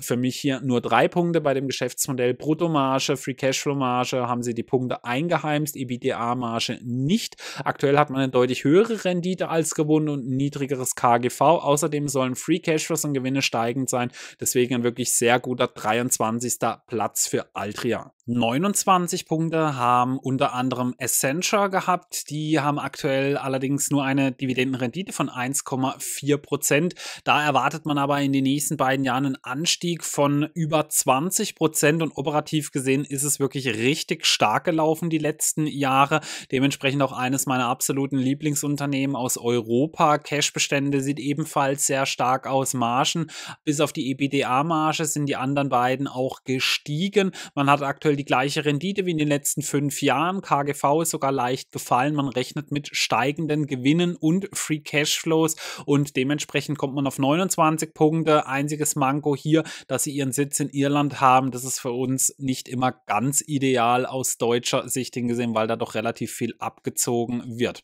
für mich hier nur 3 Punkte bei dem Geschäftsmodell. Bruttomarge, Free Cashflow Marge haben sie die Punkte eingeheimst, EBITDA-Marge nicht. Aktuell hat man eine deutlich höhere Rendite als gewohnt und ein niedrigeres KGV. Außerdem sollen Free Cashflows und Gewinne steigend sein. Deswegen ein wirklich sehr guter 23. Platz für Altria. 29 Punkte haben unter anderem Accenture gehabt. Die haben aktuell allerdings nur eine Dividendenrendite von 1,4%. Da erwartet man aber in den nächsten beiden Jahren einen Anstieg von über 20% und operativ gesehen ist es wirklich richtig stark gelaufen die letzten Jahre. Dementsprechend auch eines meiner absoluten Lieblingsunternehmen aus Europa. Cashbestände sieht ebenfalls sehr stark aus. Margen bis auf die EBITDA-Marge sind die anderen beiden auch gestiegen. Man hat aktuell die gleiche Rendite wie in den letzten 5 Jahren. KGV ist sogar leicht gefallen. Man rechnet mit steigenden Gewinnen und Free Cashflows und dementsprechend kommt man auf 29 Punkte. Einziges Manko hier, dass sie ihren Sitz in Irland haben. Das ist für uns nicht immer ganz ideal aus deutscher Sicht hingesehen, weil da doch relativ viel abgezogen wird.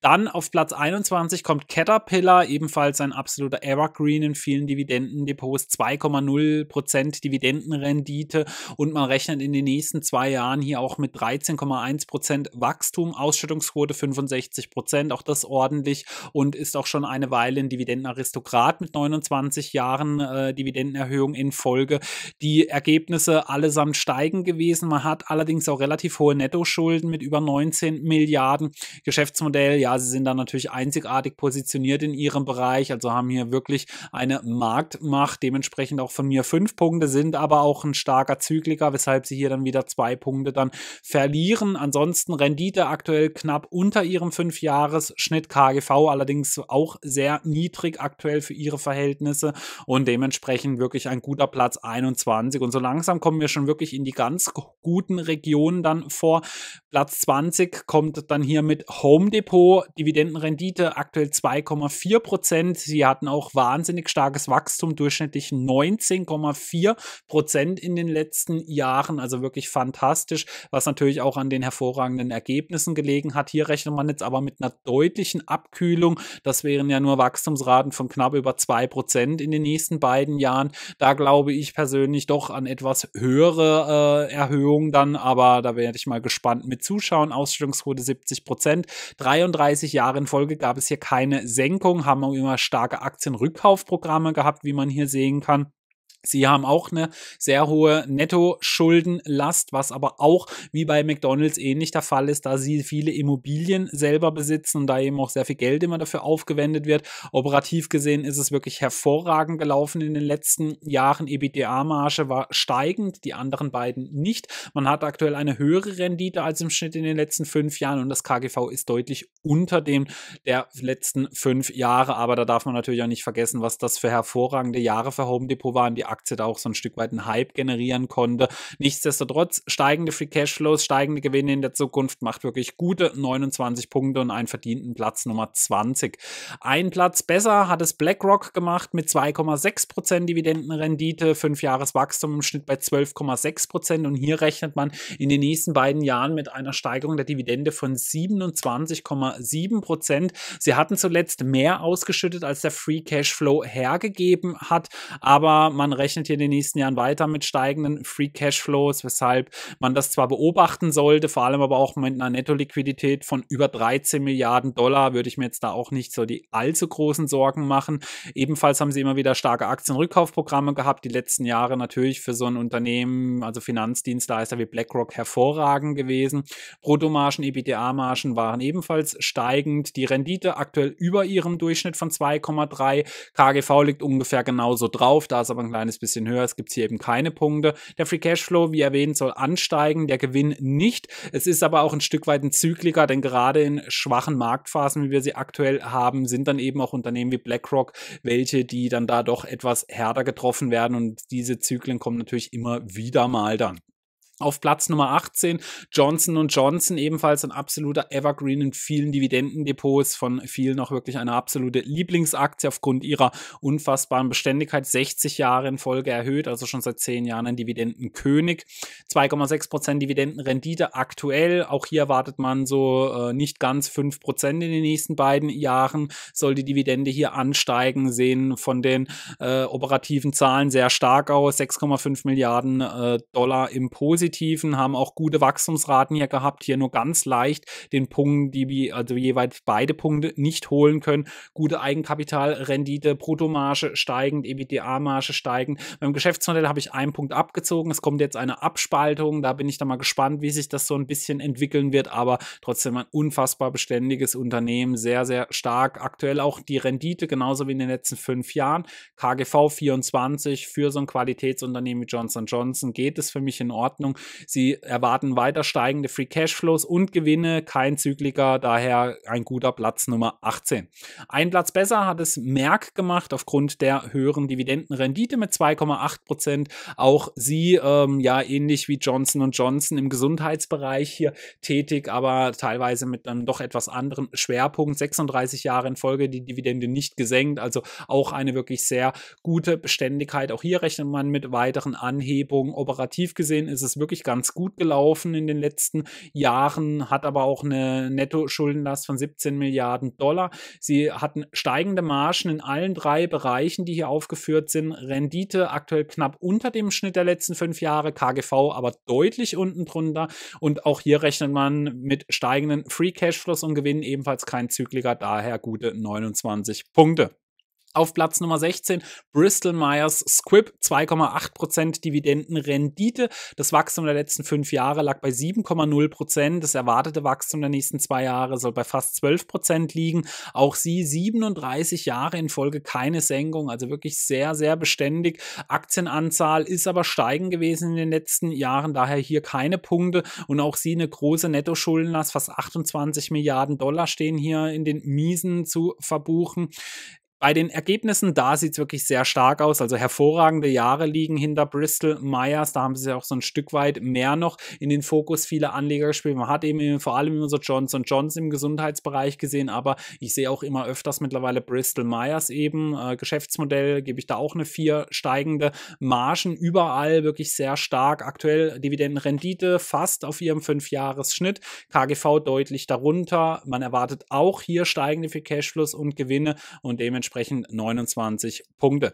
Dann auf Platz 21 kommt Caterpillar, ebenfalls ein absoluter Evergreen in vielen Dividendendepots. 2,0% Dividendenrendite und man rechnet in den nächsten 2 Jahren hier auch mit 13,1% Wachstum, Ausschüttungsquote 65%, auch das ordentlich, und ist auch schon eine Weile ein Dividendenaristokrat mit 29 Jahren Dividendenerhöhung in Folge. Die Ergebnisse allesamt steigend gewesen. Man hat allerdings auch relativ hohe Nettoschulden mit über 19 Milliarden. Geschäftsmodell, ja, sie sind da natürlich einzigartig positioniert in ihrem Bereich, also haben hier wirklich eine Marktmacht, dementsprechend auch von mir 5 Punkte, sind aber auch ein starker Zykliker, weshalb sie hier dann wieder 2 Punkte dann verlieren. Ansonsten Rendite aktuell knapp unter ihrem 5-Jahres-Schnitt, KGV allerdings auch sehr niedrig aktuell für ihre Verhältnisse und dementsprechend wirklich ein guter Platz 21, und so langsam kommen wir schon wirklich in die ganz guten Regionen dann vor. Platz 20 kommt dann hier mit Home Depot, Dividendenrendite aktuell 2,4%. Sie hatten auch wahnsinnig starkes Wachstum, durchschnittlich 19,4% in den letzten Jahren, also wirklich fantastisch, was natürlich auch an den hervorragenden Ergebnissen gelegen hat. Hier rechnet man jetzt aber mit einer deutlichen Abkühlung. Das wären ja nur Wachstumsraten von knapp über 2% in den nächsten beiden Jahren. Da glaube ich persönlich doch an etwas höhere Erhöhungen dann, aber da werde ich mal gespannt mit zuschauen. Ausschüttungsquote 70%. 33 Jahre in Folge gab es hier keine Senkung, haben auch immer starke Aktienrückkaufprogramme gehabt, wie man hier sehen kann. Sie haben auch eine sehr hohe Nettoschuldenlast, was aber auch wie bei McDonald's ähnlich der Fall ist, da sie viele Immobilien selber besitzen und da eben auch sehr viel Geld immer dafür aufgewendet wird. Operativ gesehen ist es wirklich hervorragend gelaufen in den letzten Jahren. EBITDA-Marge war steigend, die anderen beiden nicht. Man hat aktuell eine höhere Rendite als im Schnitt in den letzten 5 Jahren und das KGV ist deutlich unter dem der letzten 5 Jahre. Aber da darf man natürlich auch nicht vergessen, was das für hervorragende Jahre für Home Depot waren, die Aktie da auch so ein Stück weit einen Hype generieren konnte. Nichtsdestotrotz, steigende Free Cashflows, steigende Gewinne in der Zukunft, macht wirklich gute 29 Punkte und einen verdienten Platz Nummer 20. Ein Platz besser hat es BlackRock gemacht mit 2,6% Dividendenrendite, 5-Jahres-Wachstum im Schnitt bei 12,6%, und hier rechnet man in den nächsten beiden Jahren mit einer Steigerung der Dividende von 27,7%. Sie hatten zuletzt mehr ausgeschüttet, als der Free Cashflow hergegeben hat, aber man rechnet hier in den nächsten Jahren weiter mit steigenden Free Cashflows, weshalb man das zwar beobachten sollte, vor allem aber auch mit einer Nettoliquidität von über 13 Milliarden Dollar würde ich mir jetzt da auch nicht so die allzu großen Sorgen machen. Ebenfalls haben sie immer wieder starke Aktienrückkaufprogramme gehabt, die letzten Jahre natürlich für so ein Unternehmen, also Finanzdienstleister wie BlackRock, hervorragend gewesen. Bruttomargen, EBITDA-Margen waren ebenfalls steigend, die Rendite aktuell über ihrem Durchschnitt von 2,3, KGV liegt ungefähr genauso drauf, da ist aber ein kleines bisschen höher, es gibt hier eben keine Punkte. Der Free Cashflow, wie erwähnt, soll ansteigen, der Gewinn nicht. Es ist aber auch ein Stück weit ein Zykliker, denn gerade in schwachen Marktphasen, wie wir sie aktuell haben, sind dann eben auch Unternehmen wie BlackRock welche, die dann da doch etwas härter getroffen werden, und diese Zyklen kommen natürlich immer wieder mal dann. Auf Platz Nummer 18 Johnson & Johnson, ebenfalls ein absoluter Evergreen in vielen Dividendendepots, von vielen auch wirklich eine absolute Lieblingsaktie aufgrund ihrer unfassbaren Beständigkeit. 60 Jahre in Folge erhöht, also schon seit 10 Jahren ein Dividendenkönig. 2,6% Dividendenrendite aktuell, auch hier erwartet man so nicht ganz 5% in den nächsten beiden Jahren, soll die Dividende hier ansteigen, sehen von den operativen Zahlen sehr stark aus, 6,5 Milliarden Dollar im Positiven. Haben auch gute Wachstumsraten hier gehabt, hier nur ganz leicht den Punkt, die also jeweils beide Punkte nicht holen können. Gute Eigenkapitalrendite, Bruttomarge steigend, EBITDA-Marge steigend. Beim Geschäftsmodell habe ich einen Punkt abgezogen, es kommt jetzt eine Abspaltung, da bin ich dann mal gespannt, wie sich das so ein bisschen entwickeln wird, aber trotzdem ein unfassbar beständiges Unternehmen, sehr, sehr stark. Aktuell auch die Rendite, genauso wie in den letzten 5 Jahren. KGV 24, für so ein Qualitätsunternehmen wie Johnson & Johnson geht es für mich in Ordnung. Sie erwarten weiter steigende Free Cashflows und Gewinne, kein Zykliker, daher ein guter Platz Nummer 18. Ein Platz besser hat es Merck gemacht, aufgrund der höheren Dividendenrendite mit 2,8%. Auch sie, ja, ähnlich wie Johnson & Johnson im Gesundheitsbereich hier tätig, aber teilweise mit einem doch etwas anderen Schwerpunkt. 36 Jahre in Folge die Dividende nicht gesenkt, also auch eine wirklich sehr gute Beständigkeit. Auch hier rechnet man mit weiteren Anhebungen. Operativ gesehen ist es wirklich wirklich ganz gut gelaufen in den letzten Jahren, hat aber auch eine Nettoschuldenlast von 17 Milliarden Dollar. Sie hatten steigende Margen in allen drei Bereichen, die hier aufgeführt sind. Rendite aktuell knapp unter dem Schnitt der letzten 5 Jahre, KGV aber deutlich unten drunter. Und auch hier rechnet man mit steigenden Free Cashflows und Gewinnen, ebenfalls kein Zykliker, daher gute 29 Punkte. Auf Platz Nummer 16, Bristol Myers Squibb, 2,8% Dividendenrendite. Das Wachstum der letzten 5 Jahre lag bei 7,0%. Das erwartete Wachstum der nächsten 2 Jahre soll bei fast 12% liegen. Auch sie 37 Jahre in Folge keine Senkung, also wirklich sehr, sehr beständig. Aktienanzahl ist aber steigend gewesen in den letzten Jahren, daher hier keine Punkte. Und auch sie eine große Nettoschuldenlast, fast 28 Milliarden Dollar stehen hier in den Miesen zu verbuchen. Bei den Ergebnissen, da sieht es wirklich sehr stark aus, also hervorragende Jahre liegen hinter Bristol Myers, da haben sie ja auch so ein Stück weit mehr noch in den Fokus vieler Anleger gespielt, man hat eben vor allem immer so Johnson & Johnson im Gesundheitsbereich gesehen, aber ich sehe auch immer öfters mittlerweile Bristol Myers eben, Geschäftsmodell gebe ich da auch eine 4, steigende Margen überall, wirklich sehr stark, aktuell Dividendenrendite fast auf ihrem 5-Jahres-Schnitt, KGV deutlich darunter, man erwartet auch hier steigende für Cashflows und Gewinne und dementsprechend 29 Punkte.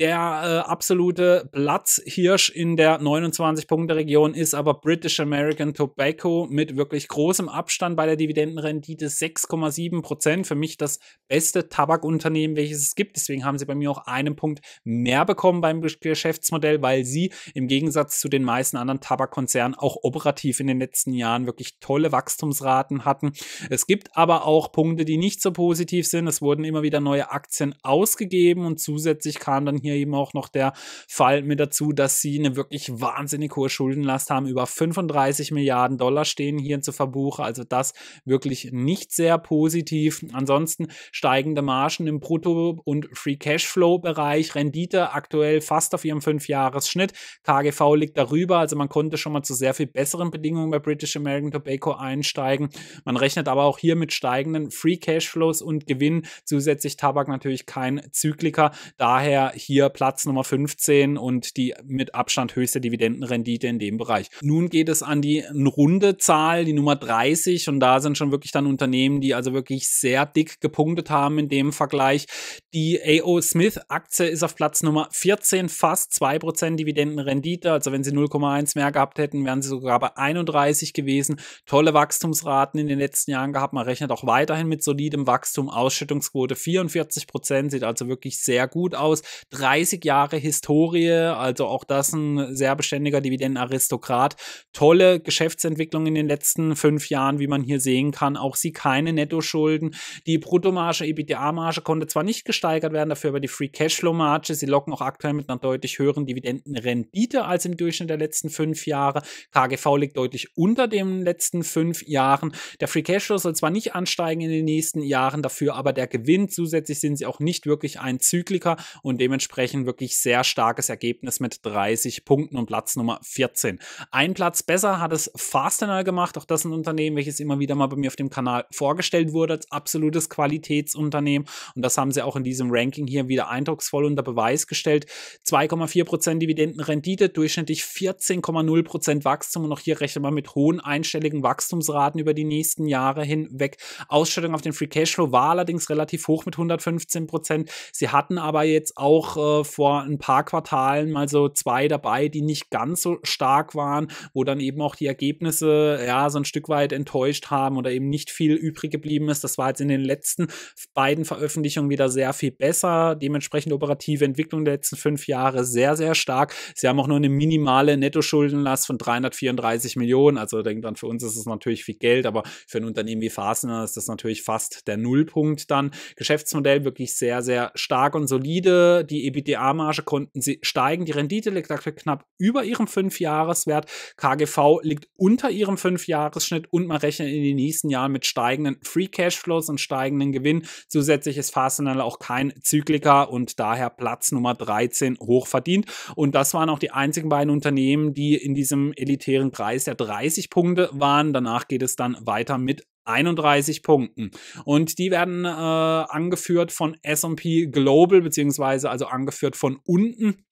Der absolute Platzhirsch in der 29-Punkte-Region ist aber British American Tobacco mit wirklich großem Abstand bei der Dividendenrendite 6,7%. Für mich das beste Tabakunternehmen, welches es gibt. Deswegen haben sie bei mir auch einen Punkt mehr bekommen beim Geschäftsmodell, weil sie im Gegensatz zu den meisten anderen Tabakkonzernen auch operativ in den letzten Jahren wirklich tolle Wachstumsraten hatten. Es gibt aber auch Punkte, die nicht so positiv sind. Es wurden immer wieder neue Aktien ausgegeben und zusätzlich kam dann hier eben auch noch der Fall mit dazu, dass sie eine wirklich wahnsinnig hohe Schuldenlast haben. Über 35 Milliarden Dollar stehen hier zu Verbuche, also das wirklich nicht sehr positiv. Ansonsten steigende Margen im Brutto- und Free-Cashflow-Bereich, Rendite aktuell fast auf ihrem 5-Jahres-Schnitt, KGV liegt darüber, also man konnte schon mal zu sehr viel besseren Bedingungen bei British American Tobacco einsteigen. Man rechnet aber auch hier mit steigenden Free-Cashflows und Gewinn, zusätzlich Tabak natürlich kein Zykliker, daher hier Platz Nummer 15 und die mit Abstand höchste Dividendenrendite in dem Bereich. Nun geht es an die runde Zahl, die Nummer 30, und da sind schon wirklich dann Unternehmen, die also wirklich sehr dick gepunktet haben in dem Vergleich. Die A.O. Smith Aktie ist auf Platz Nummer 14, fast 2% Dividendenrendite, also wenn sie 0,1 mehr gehabt hätten, wären sie sogar bei 31 gewesen. Tolle Wachstumsraten in den letzten Jahren gehabt, man rechnet auch weiterhin mit solidem Wachstum, Ausschüttungsquote 44%, sieht also wirklich sehr gut aus. 30 Jahre Historie, also auch das ein sehr beständiger Dividendenaristokrat. Tolle Geschäftsentwicklung in den letzten 5 Jahren, wie man hier sehen kann. Auch sie keine Nettoschulden. Die Bruttomarge, EBITDA-Marge konnte zwar nicht gesteigert werden, dafür aber die Free-Cashflow-Marge. Sie locken auch aktuell mit einer deutlich höheren Dividendenrendite als im Durchschnitt der letzten 5 Jahre. KGV liegt deutlich unter den letzten 5 Jahren. Der Free-Cashflow soll zwar nicht ansteigen in den nächsten Jahren, dafür aber der Gewinn. Zusätzlich sind sie auch nicht wirklich ein Zykliker und dementsprechend wirklich sehr starkes Ergebnis mit 30 Punkten und Platz Nummer 14. Ein Platz besser hat es Fastenal gemacht, auch das ein Unternehmen, welches immer wieder mal bei mir auf dem Kanal vorgestellt wurde als absolutes Qualitätsunternehmen, und das haben sie auch in diesem Ranking hier wieder eindrucksvoll unter Beweis gestellt. 2,4% Dividendenrendite, durchschnittlich 14,0% Wachstum, und auch hier rechnet man mit hohen einstelligen Wachstumsraten über die nächsten Jahre hinweg. Ausschüttung auf den Free Cashflow war allerdings relativ hoch mit 115%. Sie hatten aber jetzt auch vor ein paar Quartalen mal so 2 dabei, die nicht ganz so stark waren, wo dann eben auch die Ergebnisse ja so ein Stück weit enttäuscht haben oder eben nicht viel übrig geblieben ist. Das war jetzt in den letzten beiden Veröffentlichungen wieder sehr viel besser. Dementsprechend operative Entwicklung der letzten 5 Jahre sehr, sehr stark. Sie haben auch nur eine minimale Nettoschuldenlast von 334 Millionen. Also denkt dann, für uns ist es natürlich viel Geld, aber für ein Unternehmen wie Fastenal ist das natürlich fast der Nullpunkt dann. Geschäftsmodell wirklich sehr, sehr stark und solide. Die EBITDA-Marge konnten sie steigen. Die Rendite liegt aktuell knapp über ihrem 5-Jahres-Wert. KGV liegt unter ihrem 5-Jahres-Schnitt und man rechnet in den nächsten Jahren mit steigenden Free-Cashflows und steigenden Gewinn. Zusätzlich ist Fastenal auch kein Zykliker und daher Platz Nummer 13 hoch verdient. Und das waren auch die einzigen beiden Unternehmen, die in diesem elitären Kreis der 30 Punkte waren. Danach geht es dann weiter mit 31 Punkten. Und die werden angeführt von S&P Global, beziehungsweise also angeführt von unten.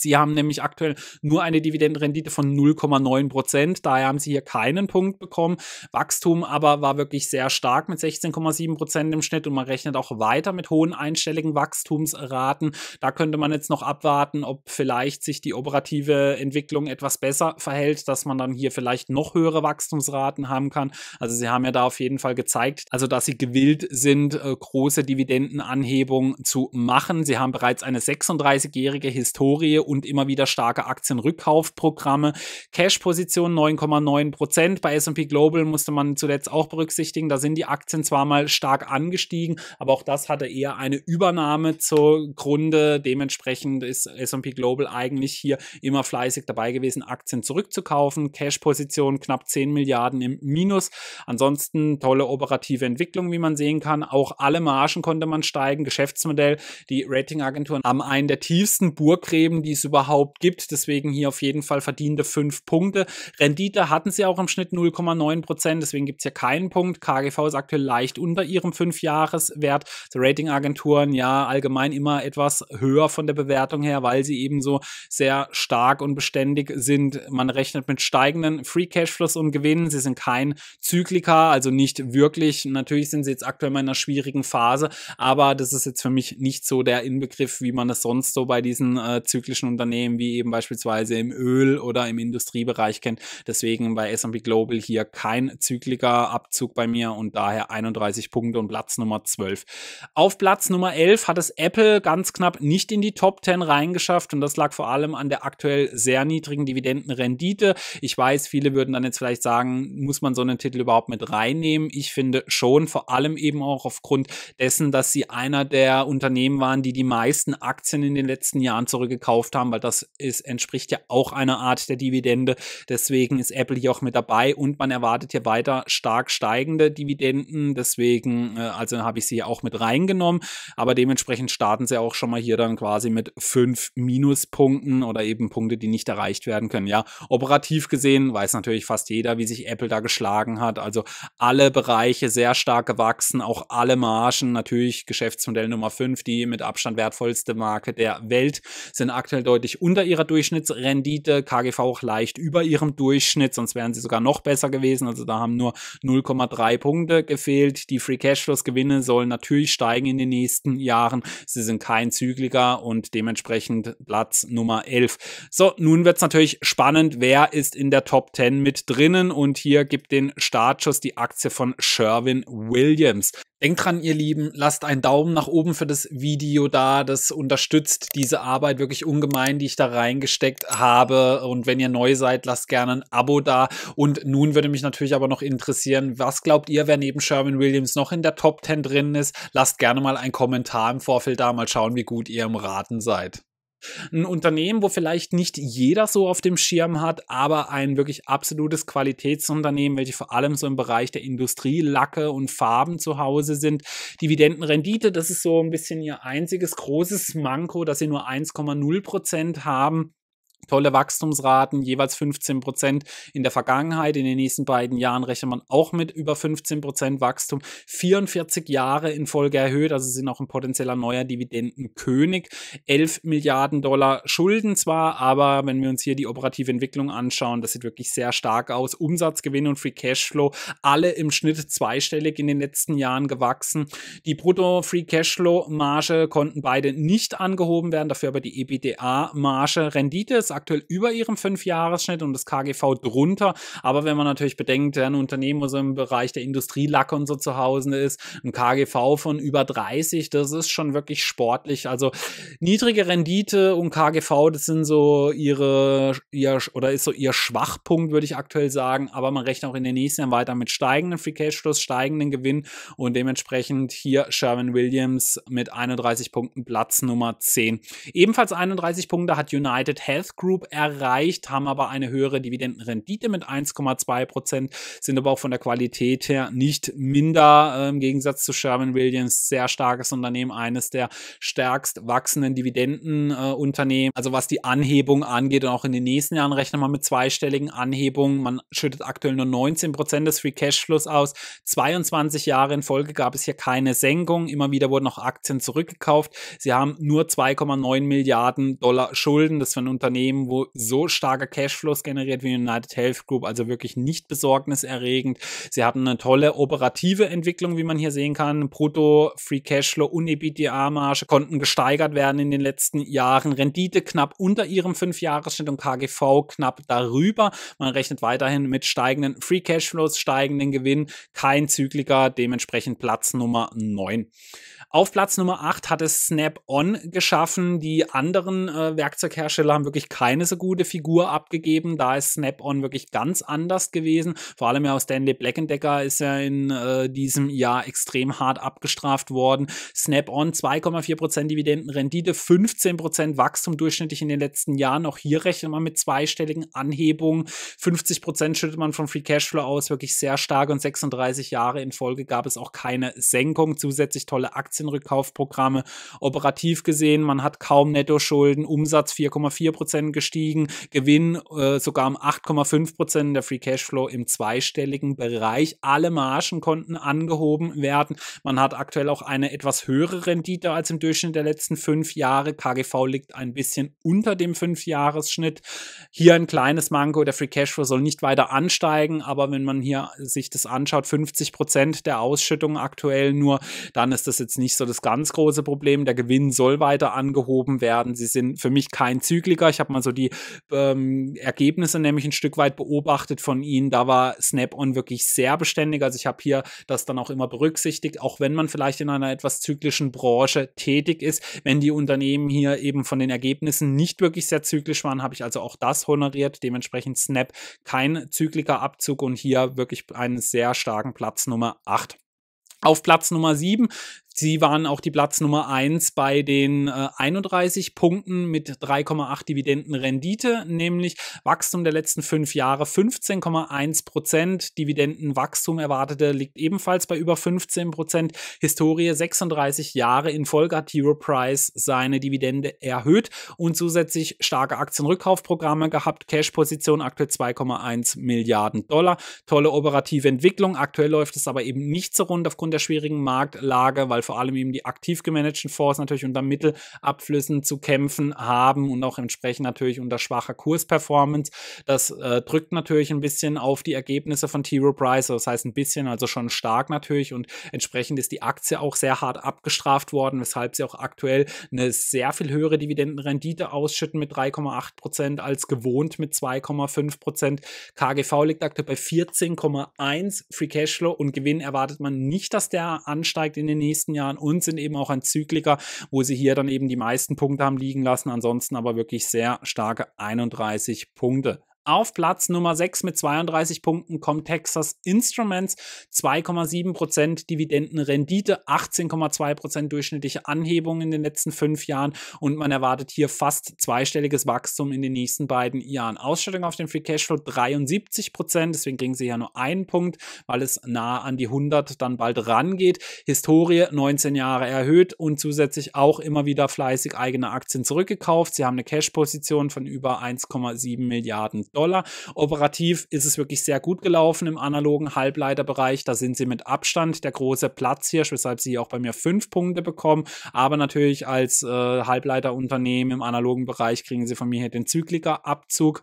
Sie haben nämlich aktuell nur eine Dividendenrendite von 0,9%. Daher haben sie hier keinen Punkt bekommen. Wachstum aber war wirklich sehr stark mit 16,7% im Schnitt und man rechnet auch weiter mit hohen einstelligen Wachstumsraten. Da könnte man jetzt noch abwarten, ob vielleicht sich die operative Entwicklung etwas besser verhält, dass man dann hier vielleicht noch höhere Wachstumsraten haben kann. Also sie haben ja da auf jeden Fall gezeigt, also dass sie gewillt sind, große Dividendenanhebungen zu machen. Sie haben bereits eine 36-jährige Historie und immer wieder starke Aktienrückkaufprogramme. Cash-Position 9,9%. Bei S&P Global musste man zuletzt auch berücksichtigen, da sind die Aktien zwar mal stark angestiegen, aber auch das hatte eher eine Übernahme zur Grunde. Dementsprechend ist S&P Global eigentlich hier immer fleißig dabei gewesen, Aktien zurückzukaufen. Cash-Position knapp 10 Milliarden im Minus. Ansonsten tolle operative Entwicklung, wie man sehen kann. Auch alle Margen konnte man steigen. Geschäftsmodell, die Ratingagenturen haben einen der tiefsten Burggräben, die es überhaupt gibt. Deswegen hier auf jeden Fall verdiente 5 Punkte. Rendite hatten sie auch im Schnitt 0,9%. Deswegen gibt es hier keinen Punkt. KGV ist aktuell leicht unter ihrem 5-Jahres-Wert. Die Ratingagenturen ja allgemein immer etwas höher von der Bewertung her, weil sie eben so sehr stark und beständig sind. Man rechnet mit steigenden Free Cashflows und Gewinnen. Sie sind kein Zyklika, also nicht wirklich. Natürlich sind sie jetzt aktuell in einer schwierigen Phase, aber das ist jetzt für mich nicht so der Inbegriff, wie man es sonst so bei diesen zyklischen Unternehmen wie eben beispielsweise im Öl- oder im Industriebereich kennt. Deswegen bei S&P Global hier kein Zyklika-Abzug bei mir und daher 31 Punkte und Platz Nummer 12. Auf Platz Nummer 11 hat es Apple ganz knapp nicht in die Top 10 reingeschafft und das lag vor allem an der aktuell sehr niedrigen Dividendenrendite. Ich weiß, viele würden dann jetzt vielleicht sagen, muss man so einen Titel überhaupt mit reinnehmen? Ich finde schon, vor allem eben auch aufgrund dessen, dass sie einer der Unternehmen waren, die die meisten Aktien in den letzten Jahren zurückgekauft haben, weil das ist, entspricht ja auch einer Art der Dividende. Deswegen ist Apple hier auch mit dabei und man erwartet hier weiter stark steigende Dividenden. Deswegen, also habe ich sie auch mit reingenommen, aber dementsprechend starten sie auch schon mal hier dann quasi mit 5 Minuspunkten oder eben Punkte, die nicht erreicht werden können. Ja, operativ gesehen weiß natürlich fast jeder, wie sich Apple da geschlagen hat. Also alle Bereiche sehr stark gewachsen, auch alle Margen, natürlich Geschäftsmodell Nummer 5, die mit Abstand wertvollste Marke der Welt, sind aktuell deutlich unter ihrer Durchschnittsrendite, KGV auch leicht über ihrem Durchschnitt, sonst wären sie sogar noch besser gewesen, also da haben nur 0,3 Punkte gefehlt. Die Free Cashflows Gewinne sollen natürlich steigen in den nächsten Jahren, sie sind kein Zykliker und dementsprechend Platz Nummer 11. So, nun wird es natürlich spannend, wer ist in der Top 10 mit drinnen und hier gibt den Startschuss die Aktie von Sherwin Williams. Denkt dran, ihr Lieben, lasst einen Daumen nach oben für das Video da. Das unterstützt diese Arbeit wirklich ungemein, die ich da reingesteckt habe. Und wenn ihr neu seid, lasst gerne ein Abo da. Und nun würde mich natürlich aber noch interessieren, was glaubt ihr, wer neben Sherwin Williams noch in der Top 10 drin ist? Lasst gerne mal einen Kommentar im Vorfeld da, mal schauen, wie gut ihr im Raten seid. Ein Unternehmen, wo vielleicht nicht jeder so auf dem Schirm hat, aber ein wirklich absolutes Qualitätsunternehmen, welche vor allem so im Bereich der Industrie, Lacke und Farben zu Hause sind. Dividendenrendite, das ist so ein bisschen ihr einziges großes Manko, dass sie nur 1,0% haben. Tolle Wachstumsraten, jeweils 15% in der Vergangenheit. In den nächsten beiden Jahren rechnet man auch mit über 15% Wachstum. 44 Jahre in Folge erhöht, also sind auch ein potenzieller neuer Dividendenkönig. 11 Milliarden Dollar Schulden zwar, aber wenn wir uns hier die operative Entwicklung anschauen, das sieht wirklich sehr stark aus. Umsatzgewinn und Free Cashflow, alle im Schnitt zweistellig in den letzten Jahren gewachsen. Die Brutto-Free Cashflow-Marge konnten beide nicht angehoben werden, dafür aber die EBITDA-Marge. Rendite ist aktuell über ihrem 5-Jahres-Schnitt und das KGV drunter, aber wenn man natürlich bedenkt, ein Unternehmen, wo so im Bereich der Industrielacke und so zu Hause ist, ein KGV von über 30, das ist schon wirklich sportlich, also niedrige Rendite und KGV, das sind so ihr Schwachpunkt, würde ich aktuell sagen, aber man rechnet auch in den nächsten Jahren weiter mit steigenden Free Cashflows, steigenden Gewinn und dementsprechend hier Sherwin Williams mit 31 Punkten Platz Nummer 10. Ebenfalls 31 Punkte hat United Health Group erreicht, haben aber eine höhere Dividendenrendite mit 1,2%, sind aber auch von der Qualität her nicht minder, im Gegensatz zu Sherwin Williams, sehr starkes Unternehmen, eines der stärkst wachsenden Dividendenunternehmen. Also was die Anhebung angeht, und auch in den nächsten Jahren rechnet man mit zweistelligen Anhebungen. Man schüttet aktuell nur 19% des Free Cashflows aus. 22 Jahre in Folge gab es hier keine Senkung. Immer wieder wurden auch Aktien zurückgekauft. Sie haben nur 2,9 Milliarden Dollar Schulden. Das ist für ein Unternehmen, wo so starke Cashflows generiert wie United Health Group, also wirklich nicht besorgniserregend. Sie hatten eine tolle operative Entwicklung, wie man hier sehen kann. Brutto, Free Cashflow und EBITDA-Marge konnten gesteigert werden in den letzten Jahren. Rendite knapp unter ihrem 5-Jahres-Schnitt und KGV knapp darüber. Man rechnet weiterhin mit steigenden Free Cashflows, steigenden Gewinn. Kein Zykliker, dementsprechend Platz Nummer 9. Auf Platz Nummer 8 hat es Snap-on geschaffen. Die anderen Werkzeughersteller haben wirklich keine so gute Figur abgegeben. Da ist Snap-on wirklich ganz anders gewesen. Vor allem ja auch Stanley Black & Decker ist ja in diesem Jahr extrem hart abgestraft worden. Snap-on 2,4% Dividendenrendite, 15% Wachstum durchschnittlich in den letzten Jahren. Auch hier rechnet man mit zweistelligen Anhebungen. 50% schüttet man von Free Cashflow aus, wirklich sehr stark, und 36 Jahre in Folge gab es auch keine Senkung. Zusätzlich tolle Aktienrückkaufprogramme. Operativ gesehen, man hat kaum Nettoschulden, Umsatz 4,4% gestiegen, Gewinn sogar um 8,5%, der Free Cashflow im zweistelligen Bereich. Alle Margen konnten angehoben werden. Man hat aktuell auch eine etwas höhere Rendite als im Durchschnitt der letzten 5 Jahre. KGV liegt ein bisschen unter dem 5-Jahres-Schnitt. Hier ein kleines Manko, der Free Cashflow soll nicht weiter ansteigen, aber wenn man hier sich das anschaut, 50% der Ausschüttung aktuell nur, dann ist das jetzt nicht so das ganz große Problem. Der Gewinn soll weiter angehoben werden. Sie sind für mich kein Zykliker. Ich habe mal so die Ergebnisse nämlich ein Stück weit beobachtet von ihnen. Da war Snap-on wirklich sehr beständig. Also ich habe hier das dann auch immer berücksichtigt, auch wenn man vielleicht in einer etwas zyklischen Branche tätig ist. Wenn die Unternehmen hier eben von den Ergebnissen nicht wirklich sehr zyklisch waren, habe ich also auch das honoriert. Dementsprechend Snap kein Zyklikerabzug und hier wirklich einen sehr starken Platz Nummer 8. Auf Platz Nummer 7, sie waren auch die Platz Nummer 1 bei den 31 Punkten mit 3,8 Dividendenrendite, nämlich Wachstum der letzten 5 Jahre 15,1%. Dividendenwachstum erwartete liegt ebenfalls bei über 15%. Historie 36 Jahre in Folge hat T. Rowe Price seine Dividende erhöht und zusätzlich starke Aktienrückkaufprogramme gehabt. Cashposition aktuell 2,1 Milliarden Dollar. Tolle operative Entwicklung. Aktuell läuft es aber eben nicht so rund aufgrund der schwierigen Marktlage, weil vor allem eben die aktiv gemanagten Fonds natürlich unter Mittelabflüssen zu kämpfen haben und auch entsprechend natürlich unter schwacher Kursperformance. Das drückt natürlich ein bisschen auf die Ergebnisse von T. Rowe Price, das heißt ein bisschen, also schon stark natürlich, und entsprechend ist die Aktie auch sehr hart abgestraft worden, weshalb sie auch aktuell eine sehr viel höhere Dividendenrendite ausschütten mit 3,8% als gewohnt mit 2,5%. KGV liegt aktuell bei 14,1, Free Cashflow und Gewinn erwartet man nicht, dass der ansteigt in den nächsten Jahren, und sind eben auch ein Zykliker, wo sie hier dann eben die meisten Punkte haben liegen lassen, ansonsten aber wirklich sehr starke 31 Punkte. Auf Platz Nummer 6 mit 32 Punkten kommt Texas Instruments, 2,7% Dividendenrendite, 18,2% durchschnittliche Anhebung in den letzten 5 Jahren, und man erwartet hier fast zweistelliges Wachstum in den nächsten beiden Jahren. Ausschüttung auf den Free Cashflow 73%, deswegen kriegen sie ja nur einen Punkt, weil es nah an die 100 dann bald rangeht. Historie 19 Jahre erhöht und zusätzlich auch immer wieder fleißig eigene Aktien zurückgekauft. Sie haben eine Cash-Position von über 1,7 Milliarden Dollar. Operativ ist es wirklich sehr gut gelaufen im analogen Halbleiterbereich. Da sind sie mit Abstand der große Platzhirsch, weshalb sie auch bei mir 5 Punkte bekommen. Aber natürlich als Halbleiterunternehmen im analogen Bereich kriegen sie von mir hier den Zyklikerabzug.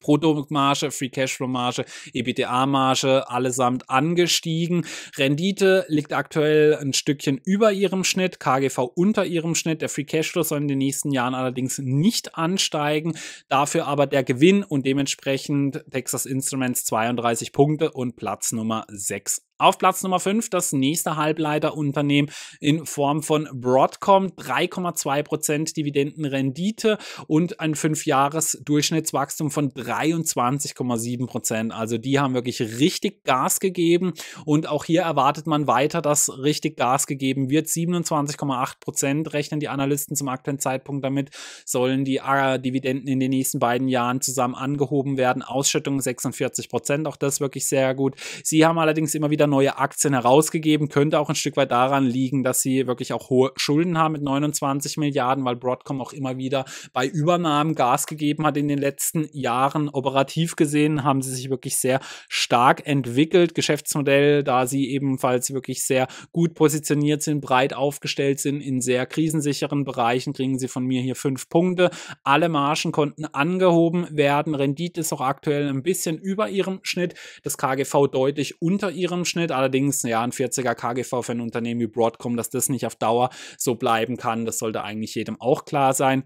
Bruttomarge, Free Cashflow-Marge, EBITDA-Marge, allesamt angestiegen. Rendite liegt aktuell ein Stückchen über ihrem Schnitt, KGV unter ihrem Schnitt. Der Free Cashflow soll in den nächsten Jahren allerdings nicht ansteigen, dafür aber der Gewinn, und dementsprechend Texas Instruments 32 Punkte und Platz Nummer 6. Auf Platz Nummer 5 das nächste Halbleiterunternehmen in Form von Broadcom, 3,2% Dividendenrendite und ein 5-Jahres-Durchschnittswachstum von 23,7%. Also die haben wirklich richtig Gas gegeben und auch hier erwartet man weiter, dass richtig Gas gegeben wird. 27,8% rechnen die Analysten zum aktuellen Zeitpunkt damit, sollen die Dividenden in den nächsten beiden Jahren zusammen angehoben werden. Ausschüttung 46%, auch das wirklich sehr gut. Sie haben allerdings immer wieder neue Aktien herausgegeben, könnte auch ein Stück weit daran liegen, dass sie wirklich auch hohe Schulden haben mit 29 Milliarden, weil Broadcom auch immer wieder bei Übernahmen Gas gegeben hat in den letzten Jahren. Operativ gesehen haben sie sich wirklich sehr stark entwickelt. Geschäftsmodell, da sie ebenfalls wirklich sehr gut positioniert sind, breit aufgestellt sind, in sehr krisensicheren Bereichen, kriegen sie von mir hier 5 Punkte. Alle Margen konnten angehoben werden. Rendite ist auch aktuell ein bisschen über ihrem Schnitt. Das KGV deutlich unter ihrem Schnitt. Allerdings, ja, ein 40er KGV für ein Unternehmen wie Broadcom, dass das nicht auf Dauer so bleiben kann, das sollte eigentlich jedem auch klar sein.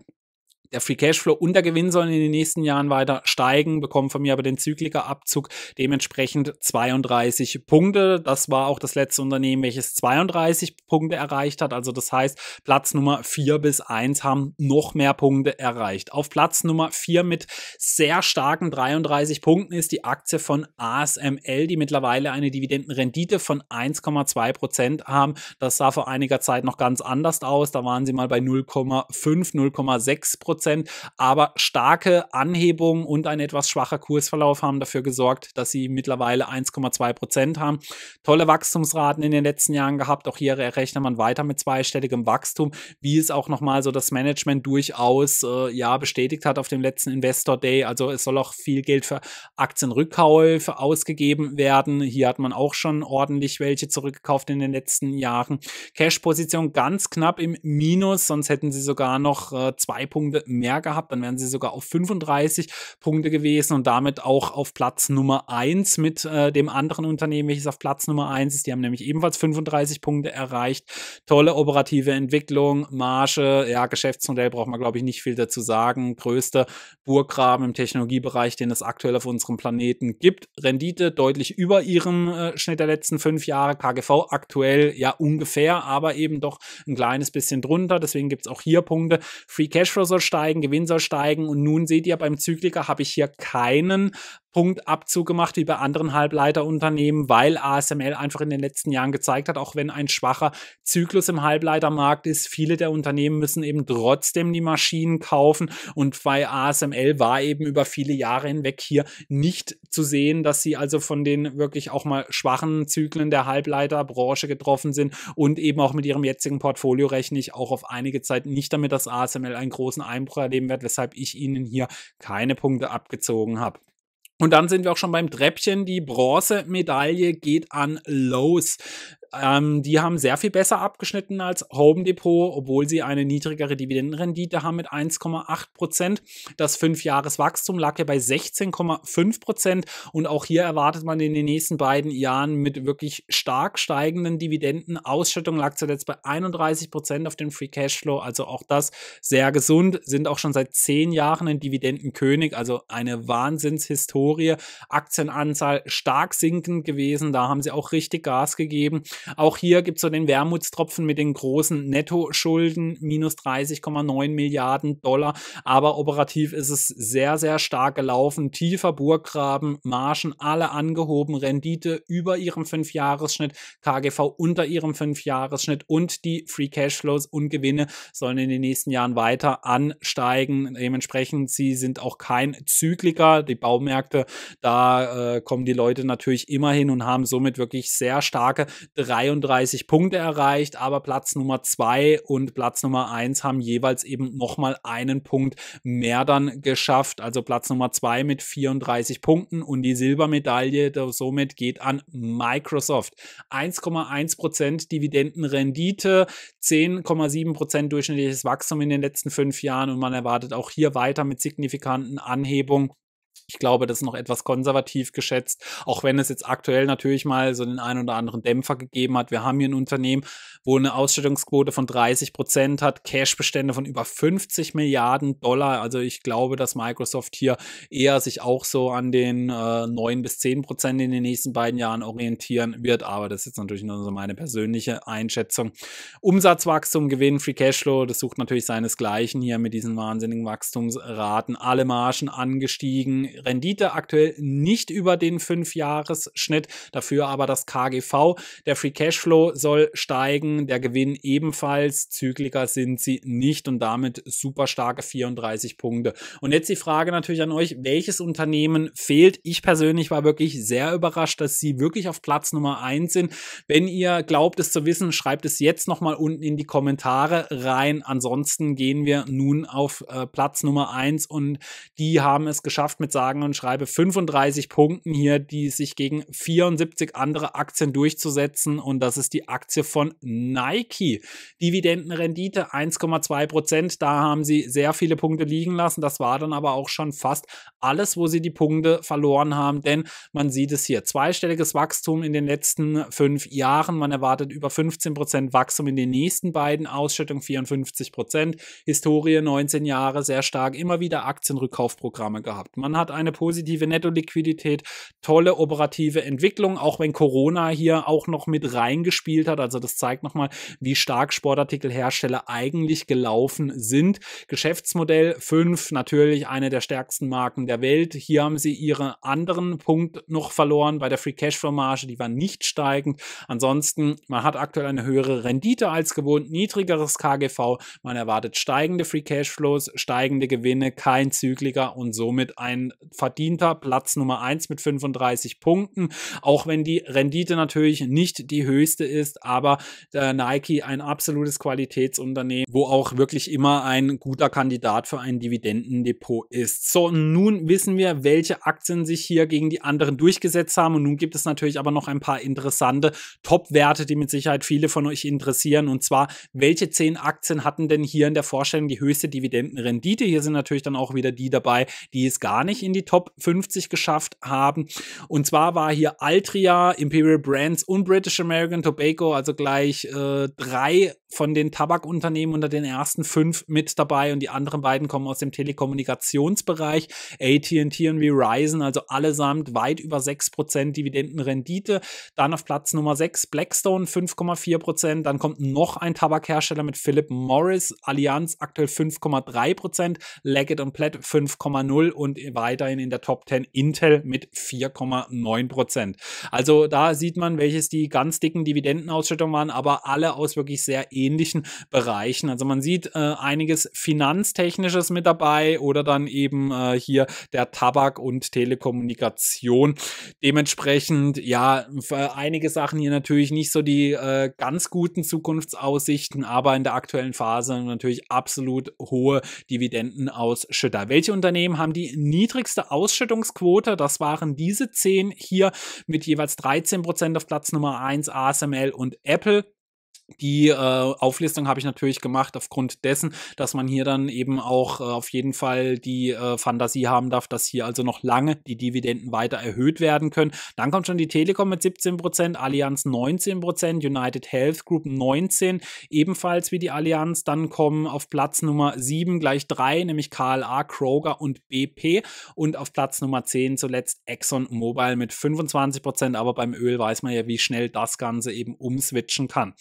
Der Free Cashflow und der Gewinn sollen in den nächsten Jahren weiter steigen, bekommen von mir aber den Zyklikerabzug, dementsprechend 32 Punkte. Das war auch das letzte Unternehmen, welches 32 Punkte erreicht hat. Also das heißt, Platz Nummer 4 bis 1 haben noch mehr Punkte erreicht. Auf Platz Nummer 4 mit sehr starken 33 Punkten ist die Aktie von ASML, die mittlerweile eine Dividendenrendite von 1,2% haben. Das sah vor einiger Zeit noch ganz anders aus. Da waren sie mal bei 0,5, 0,6%. Aber starke Anhebungen und ein etwas schwacher Kursverlauf haben dafür gesorgt, dass sie mittlerweile 1,2% haben. Tolle Wachstumsraten in den letzten Jahren gehabt. Auch hier errechnet man weiter mit zweistelligem Wachstum, wie es auch nochmal so das Management durchaus bestätigt hat auf dem letzten Investor Day. Also es soll auch viel Geld für Aktienrückkäufe ausgegeben werden. Hier hat man auch schon ordentlich welche zurückgekauft in den letzten Jahren. Cash-Position ganz knapp im Minus, sonst hätten sie sogar noch 2 Punkte mehr gehabt, dann wären sie sogar auf 35 Punkte gewesen und damit auch auf Platz Nummer 1 mit dem anderen Unternehmen, welches auf Platz Nummer 1 ist. Die haben nämlich ebenfalls 35 Punkte erreicht. Tolle operative Entwicklung, Marge, ja, Geschäftsmodell braucht man, glaube ich, nicht viel dazu sagen. Größter Burggraben im Technologiebereich, den es aktuell auf unserem Planeten gibt. Rendite deutlich über ihrem Schnitt der letzten 5 Jahre. KGV aktuell, ja, ungefähr, aber eben doch ein kleines bisschen drunter. Deswegen gibt es auch hier Punkte. Free Cashflow soll steigen, Gewinn soll steigen und nun seht ihr, beim Zykliker habe ich hier keinen Punktabzug gemacht wie bei anderen Halbleiterunternehmen, weil ASML einfach in den letzten Jahren gezeigt hat, auch wenn ein schwacher Zyklus im Halbleitermarkt ist, viele der Unternehmen müssen eben trotzdem die Maschinen kaufen und bei ASML war eben über viele Jahre hinweg hier nicht zu sehen, dass sie also von den wirklich auch mal schwachen Zyklen der Halbleiterbranche getroffen sind und eben auch mit ihrem jetzigen Portfolio rechne ich auch auf einige Zeit nicht damit, dass ASML einen großen Einbruch erleben wird, weshalb ich ihnen hier keine Punkte abgezogen habe. Und dann sind wir auch schon beim Treppchen. Die Bronzemedaille geht an Lowe's. Die haben sehr viel besser abgeschnitten als Home Depot, obwohl sie eine niedrigere Dividendenrendite haben mit 1,8%. Das 5-Jahres-Wachstum lag ja bei 16,5% und auch hier erwartet man in den nächsten beiden Jahren mit wirklich stark steigenden Dividenden. Ausschüttung lag zuletzt bei 31% auf dem Free Cashflow, also auch das sehr gesund, sind auch schon seit 10 Jahren ein Dividendenkönig, also eine Wahnsinnshistorie. Aktienanzahl stark sinkend gewesen, da haben sie auch richtig Gas gegeben. Auch hier gibt es so den Wermutstropfen mit den großen Nettoschulden, minus 30,9 Milliarden Dollar, aber operativ ist es sehr, sehr stark gelaufen. Tiefer Burggraben, Margen alle angehoben, Rendite über ihrem 5-Jahres-Schnitt, KGV unter ihrem 5-Jahres-Schnitt und die Free Cashflows und Gewinne sollen in den nächsten Jahren weiter ansteigen. Dementsprechend, sie sind auch kein Zykliker. Die Baumärkte, da kommen die Leute natürlich immer hin und haben somit wirklich sehr starke 33 Punkte erreicht, aber Platz Nummer 2 und Platz Nummer 1 haben jeweils eben nochmal einen Punkt mehr dann geschafft. Also Platz Nummer 2 mit 34 Punkten und die Silbermedaille somit geht an Microsoft. 1,1% Dividendenrendite, 10,7% durchschnittliches Wachstum in den letzten 5 Jahren und man erwartet auch hier weiter mit signifikanten Anhebungen. Ich glaube, das ist noch etwas konservativ geschätzt, auch wenn es jetzt aktuell natürlich mal so den einen oder anderen Dämpfer gegeben hat. Wir haben hier ein Unternehmen, wo eine Ausstattungsquote von 30% hat, Cashbestände von über 50 Milliarden Dollar. Also ich glaube, dass Microsoft hier eher sich auch so an den 9-10% in den nächsten beiden Jahren orientieren wird. Aber das ist jetzt natürlich nur so meine persönliche Einschätzung. Umsatzwachstum, Gewinn, Free Cashflow, das sucht natürlich seinesgleichen hier mit diesen wahnsinnigen Wachstumsraten. Alle Margen angestiegen, Rendite aktuell nicht über den 5-Jahres-Schnitt, dafür aber das KGV. Der Free Cashflow soll steigen, der Gewinn ebenfalls, Zykliker sind sie nicht und damit super starke 34 Punkte. Und jetzt die Frage natürlich an euch, welches Unternehmen fehlt? Ich persönlich war wirklich sehr überrascht, dass sie wirklich auf Platz Nummer 1 sind. Wenn ihr glaubt, es zu wissen, schreibt es jetzt nochmal unten in die Kommentare rein. Ansonsten gehen wir nun auf Platz Nummer 1 und die haben es geschafft mit sagen und schreibe 35 Punkten hier, die sich gegen 74 andere Aktien durchzusetzen, und das ist die Aktie von Nike. Dividendenrendite 1,2%, da haben sie sehr viele Punkte liegen lassen, das war dann aber auch schon fast alles, wo sie die Punkte verloren haben, denn man sieht es hier, zweistelliges Wachstum in den letzten 5 Jahren, man erwartet über 15% Wachstum in den nächsten beiden, Ausschüttung 54%, Historie 19 Jahre, sehr stark, immer wieder Aktienrückkaufprogramme gehabt. Man hat eine positive Nettoliquidität, tolle operative Entwicklung, auch wenn Corona hier auch noch mit reingespielt hat. Also das zeigt nochmal, wie stark Sportartikelhersteller eigentlich gelaufen sind. Geschäftsmodell 5, natürlich eine der stärksten Marken der Welt. Hier haben sie ihren anderen Punkt noch verloren bei der Free Cashflow Marge, die war nicht steigend. Ansonsten, man hat aktuell eine höhere Rendite als gewohnt, niedrigeres KGV, man erwartet steigende Free Cashflows, steigende Gewinne, kein Zykliker und somit ein verdienter Platz Nummer 1 mit 35 Punkten, auch wenn die Rendite natürlich nicht die höchste ist, aber Nike ein absolutes Qualitätsunternehmen, wo auch wirklich immer ein guter Kandidat für ein Dividendendepot ist. So, nun wissen wir, welche Aktien sich hier gegen die anderen durchgesetzt haben, und nun gibt es natürlich aber noch ein paar interessante Top-Werte, die mit Sicherheit viele von euch interessieren, und zwar, welche 10 Aktien hatten denn hier in der Vorstellung die höchste Dividendenrendite? Hier sind natürlich dann auch wieder die dabei, die es gar nicht in die Top 50 geschafft haben. Und zwar war hier Altria, Imperial Brands und British American Tobacco, also gleich 3 von den Tabakunternehmen unter den ersten 5 mit dabei, und die anderen beiden kommen aus dem Telekommunikationsbereich, AT&T und Verizon, also allesamt weit über 6% Dividendenrendite. Dann auf Platz Nummer 6 Blackstone 5,4%, dann kommt noch ein Tabakhersteller mit Philip Morris, Allianz aktuell 5,3%, Leggett & Platt 5,0% und weiterhin in der Top 10 Intel mit 4,9%. Also da sieht man, welches die ganz dicken Dividendenausschüttungen waren, aber alle aus wirklich sehr ähnlichen Bereichen. Also man sieht einiges Finanztechnisches mit dabei oder dann eben hier der Tabak und Telekommunikation. Dementsprechend, ja, für einige Sachen hier natürlich nicht so die ganz guten Zukunftsaussichten, aber in der aktuellen Phase natürlich absolut hohe Dividendenausschütter. Welche Unternehmen haben die niedrigste Ausschüttungsquote? Das waren diese 10 hier mit jeweils 13% auf Platz Nummer 1, ASML und Apple. Die Auflistung habe ich natürlich gemacht aufgrund dessen, dass man hier dann eben auch auf jeden Fall die Fantasie haben darf, dass hier also noch lange die Dividenden weiter erhöht werden können. Dann kommt schon die Telekom mit 17%, Allianz 19%, United Health Group 19%, ebenfalls wie die Allianz. Dann kommen auf Platz Nummer 7 gleich 3, nämlich KLA, Kroger und BP, und auf Platz Nummer 10 zuletzt Exxon Mobil mit 25%, aber beim Öl weiß man ja, wie schnell das Ganze eben umswitchen kann.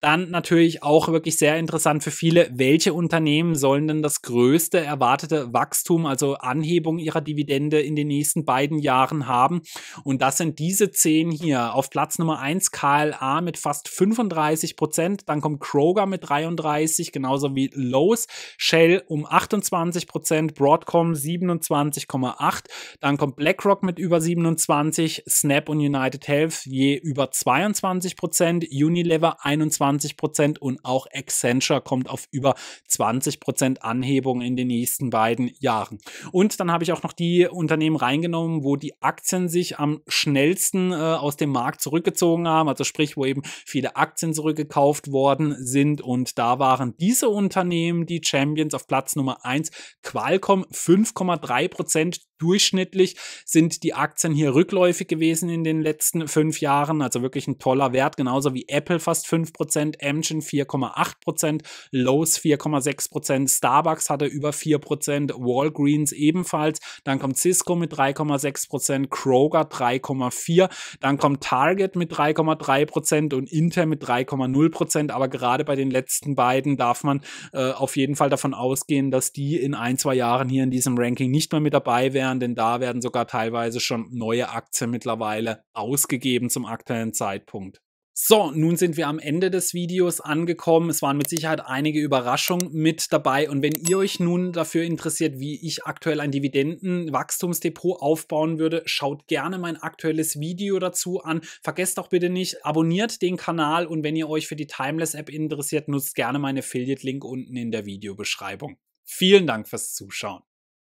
Dann natürlich auch wirklich sehr interessant für viele, welche Unternehmen sollen denn das größte erwartete Wachstum, also Anhebung ihrer Dividende in den nächsten beiden Jahren haben. Und das sind diese 10 hier. Auf Platz Nummer 1 KLA mit fast 35%, dann kommt Kroger mit 33%, genauso wie Lowe's, Shell um 28%, Broadcom 27,8%, dann kommt BlackRock mit über 27%, Snap und United Health je über 22%, Unilever 21% und auch Accenture kommt auf über 20% Anhebung in den nächsten beiden Jahren. Und dann habe ich auch noch die Unternehmen reingenommen, wo die Aktien sich am schnellsten aus dem Markt zurückgezogen haben, also sprich, wo eben viele Aktien zurückgekauft worden sind, und da waren diese Unternehmen die Champions. Auf Platz Nummer 1 Qualcomm 5,3%, durchschnittlich sind die Aktien hier rückläufig gewesen in den letzten 5 Jahren, also wirklich ein toller Wert, genauso wie Apple fast 5%, Amgen 4,8%, Lowe's 4,6%, Starbucks hatte über 4%, Walgreens ebenfalls, dann kommt Cisco mit 3,6%, Kroger 3,4%, dann kommt Target mit 3,3% und Inter mit 3,0%, aber gerade bei den letzten beiden darf man auf jeden Fall davon ausgehen, dass die in 1-2 Jahren hier in diesem Ranking nicht mehr mit dabei wären, denn da werden sogar teilweise schon neue Aktien mittlerweile ausgegeben zum aktuellen Zeitpunkt. So, nun sind wir am Ende des Videos angekommen. Es waren mit Sicherheit einige Überraschungen mit dabei. Und wenn ihr euch nun dafür interessiert, wie ich aktuell ein Dividendenwachstumsdepot aufbauen würde, schaut gerne mein aktuelles Video dazu an. Vergesst auch bitte nicht, abonniert den Kanal und wenn ihr euch für die Timeless-App interessiert, nutzt gerne meinen Affiliate-Link unten in der Videobeschreibung. Vielen Dank fürs Zuschauen.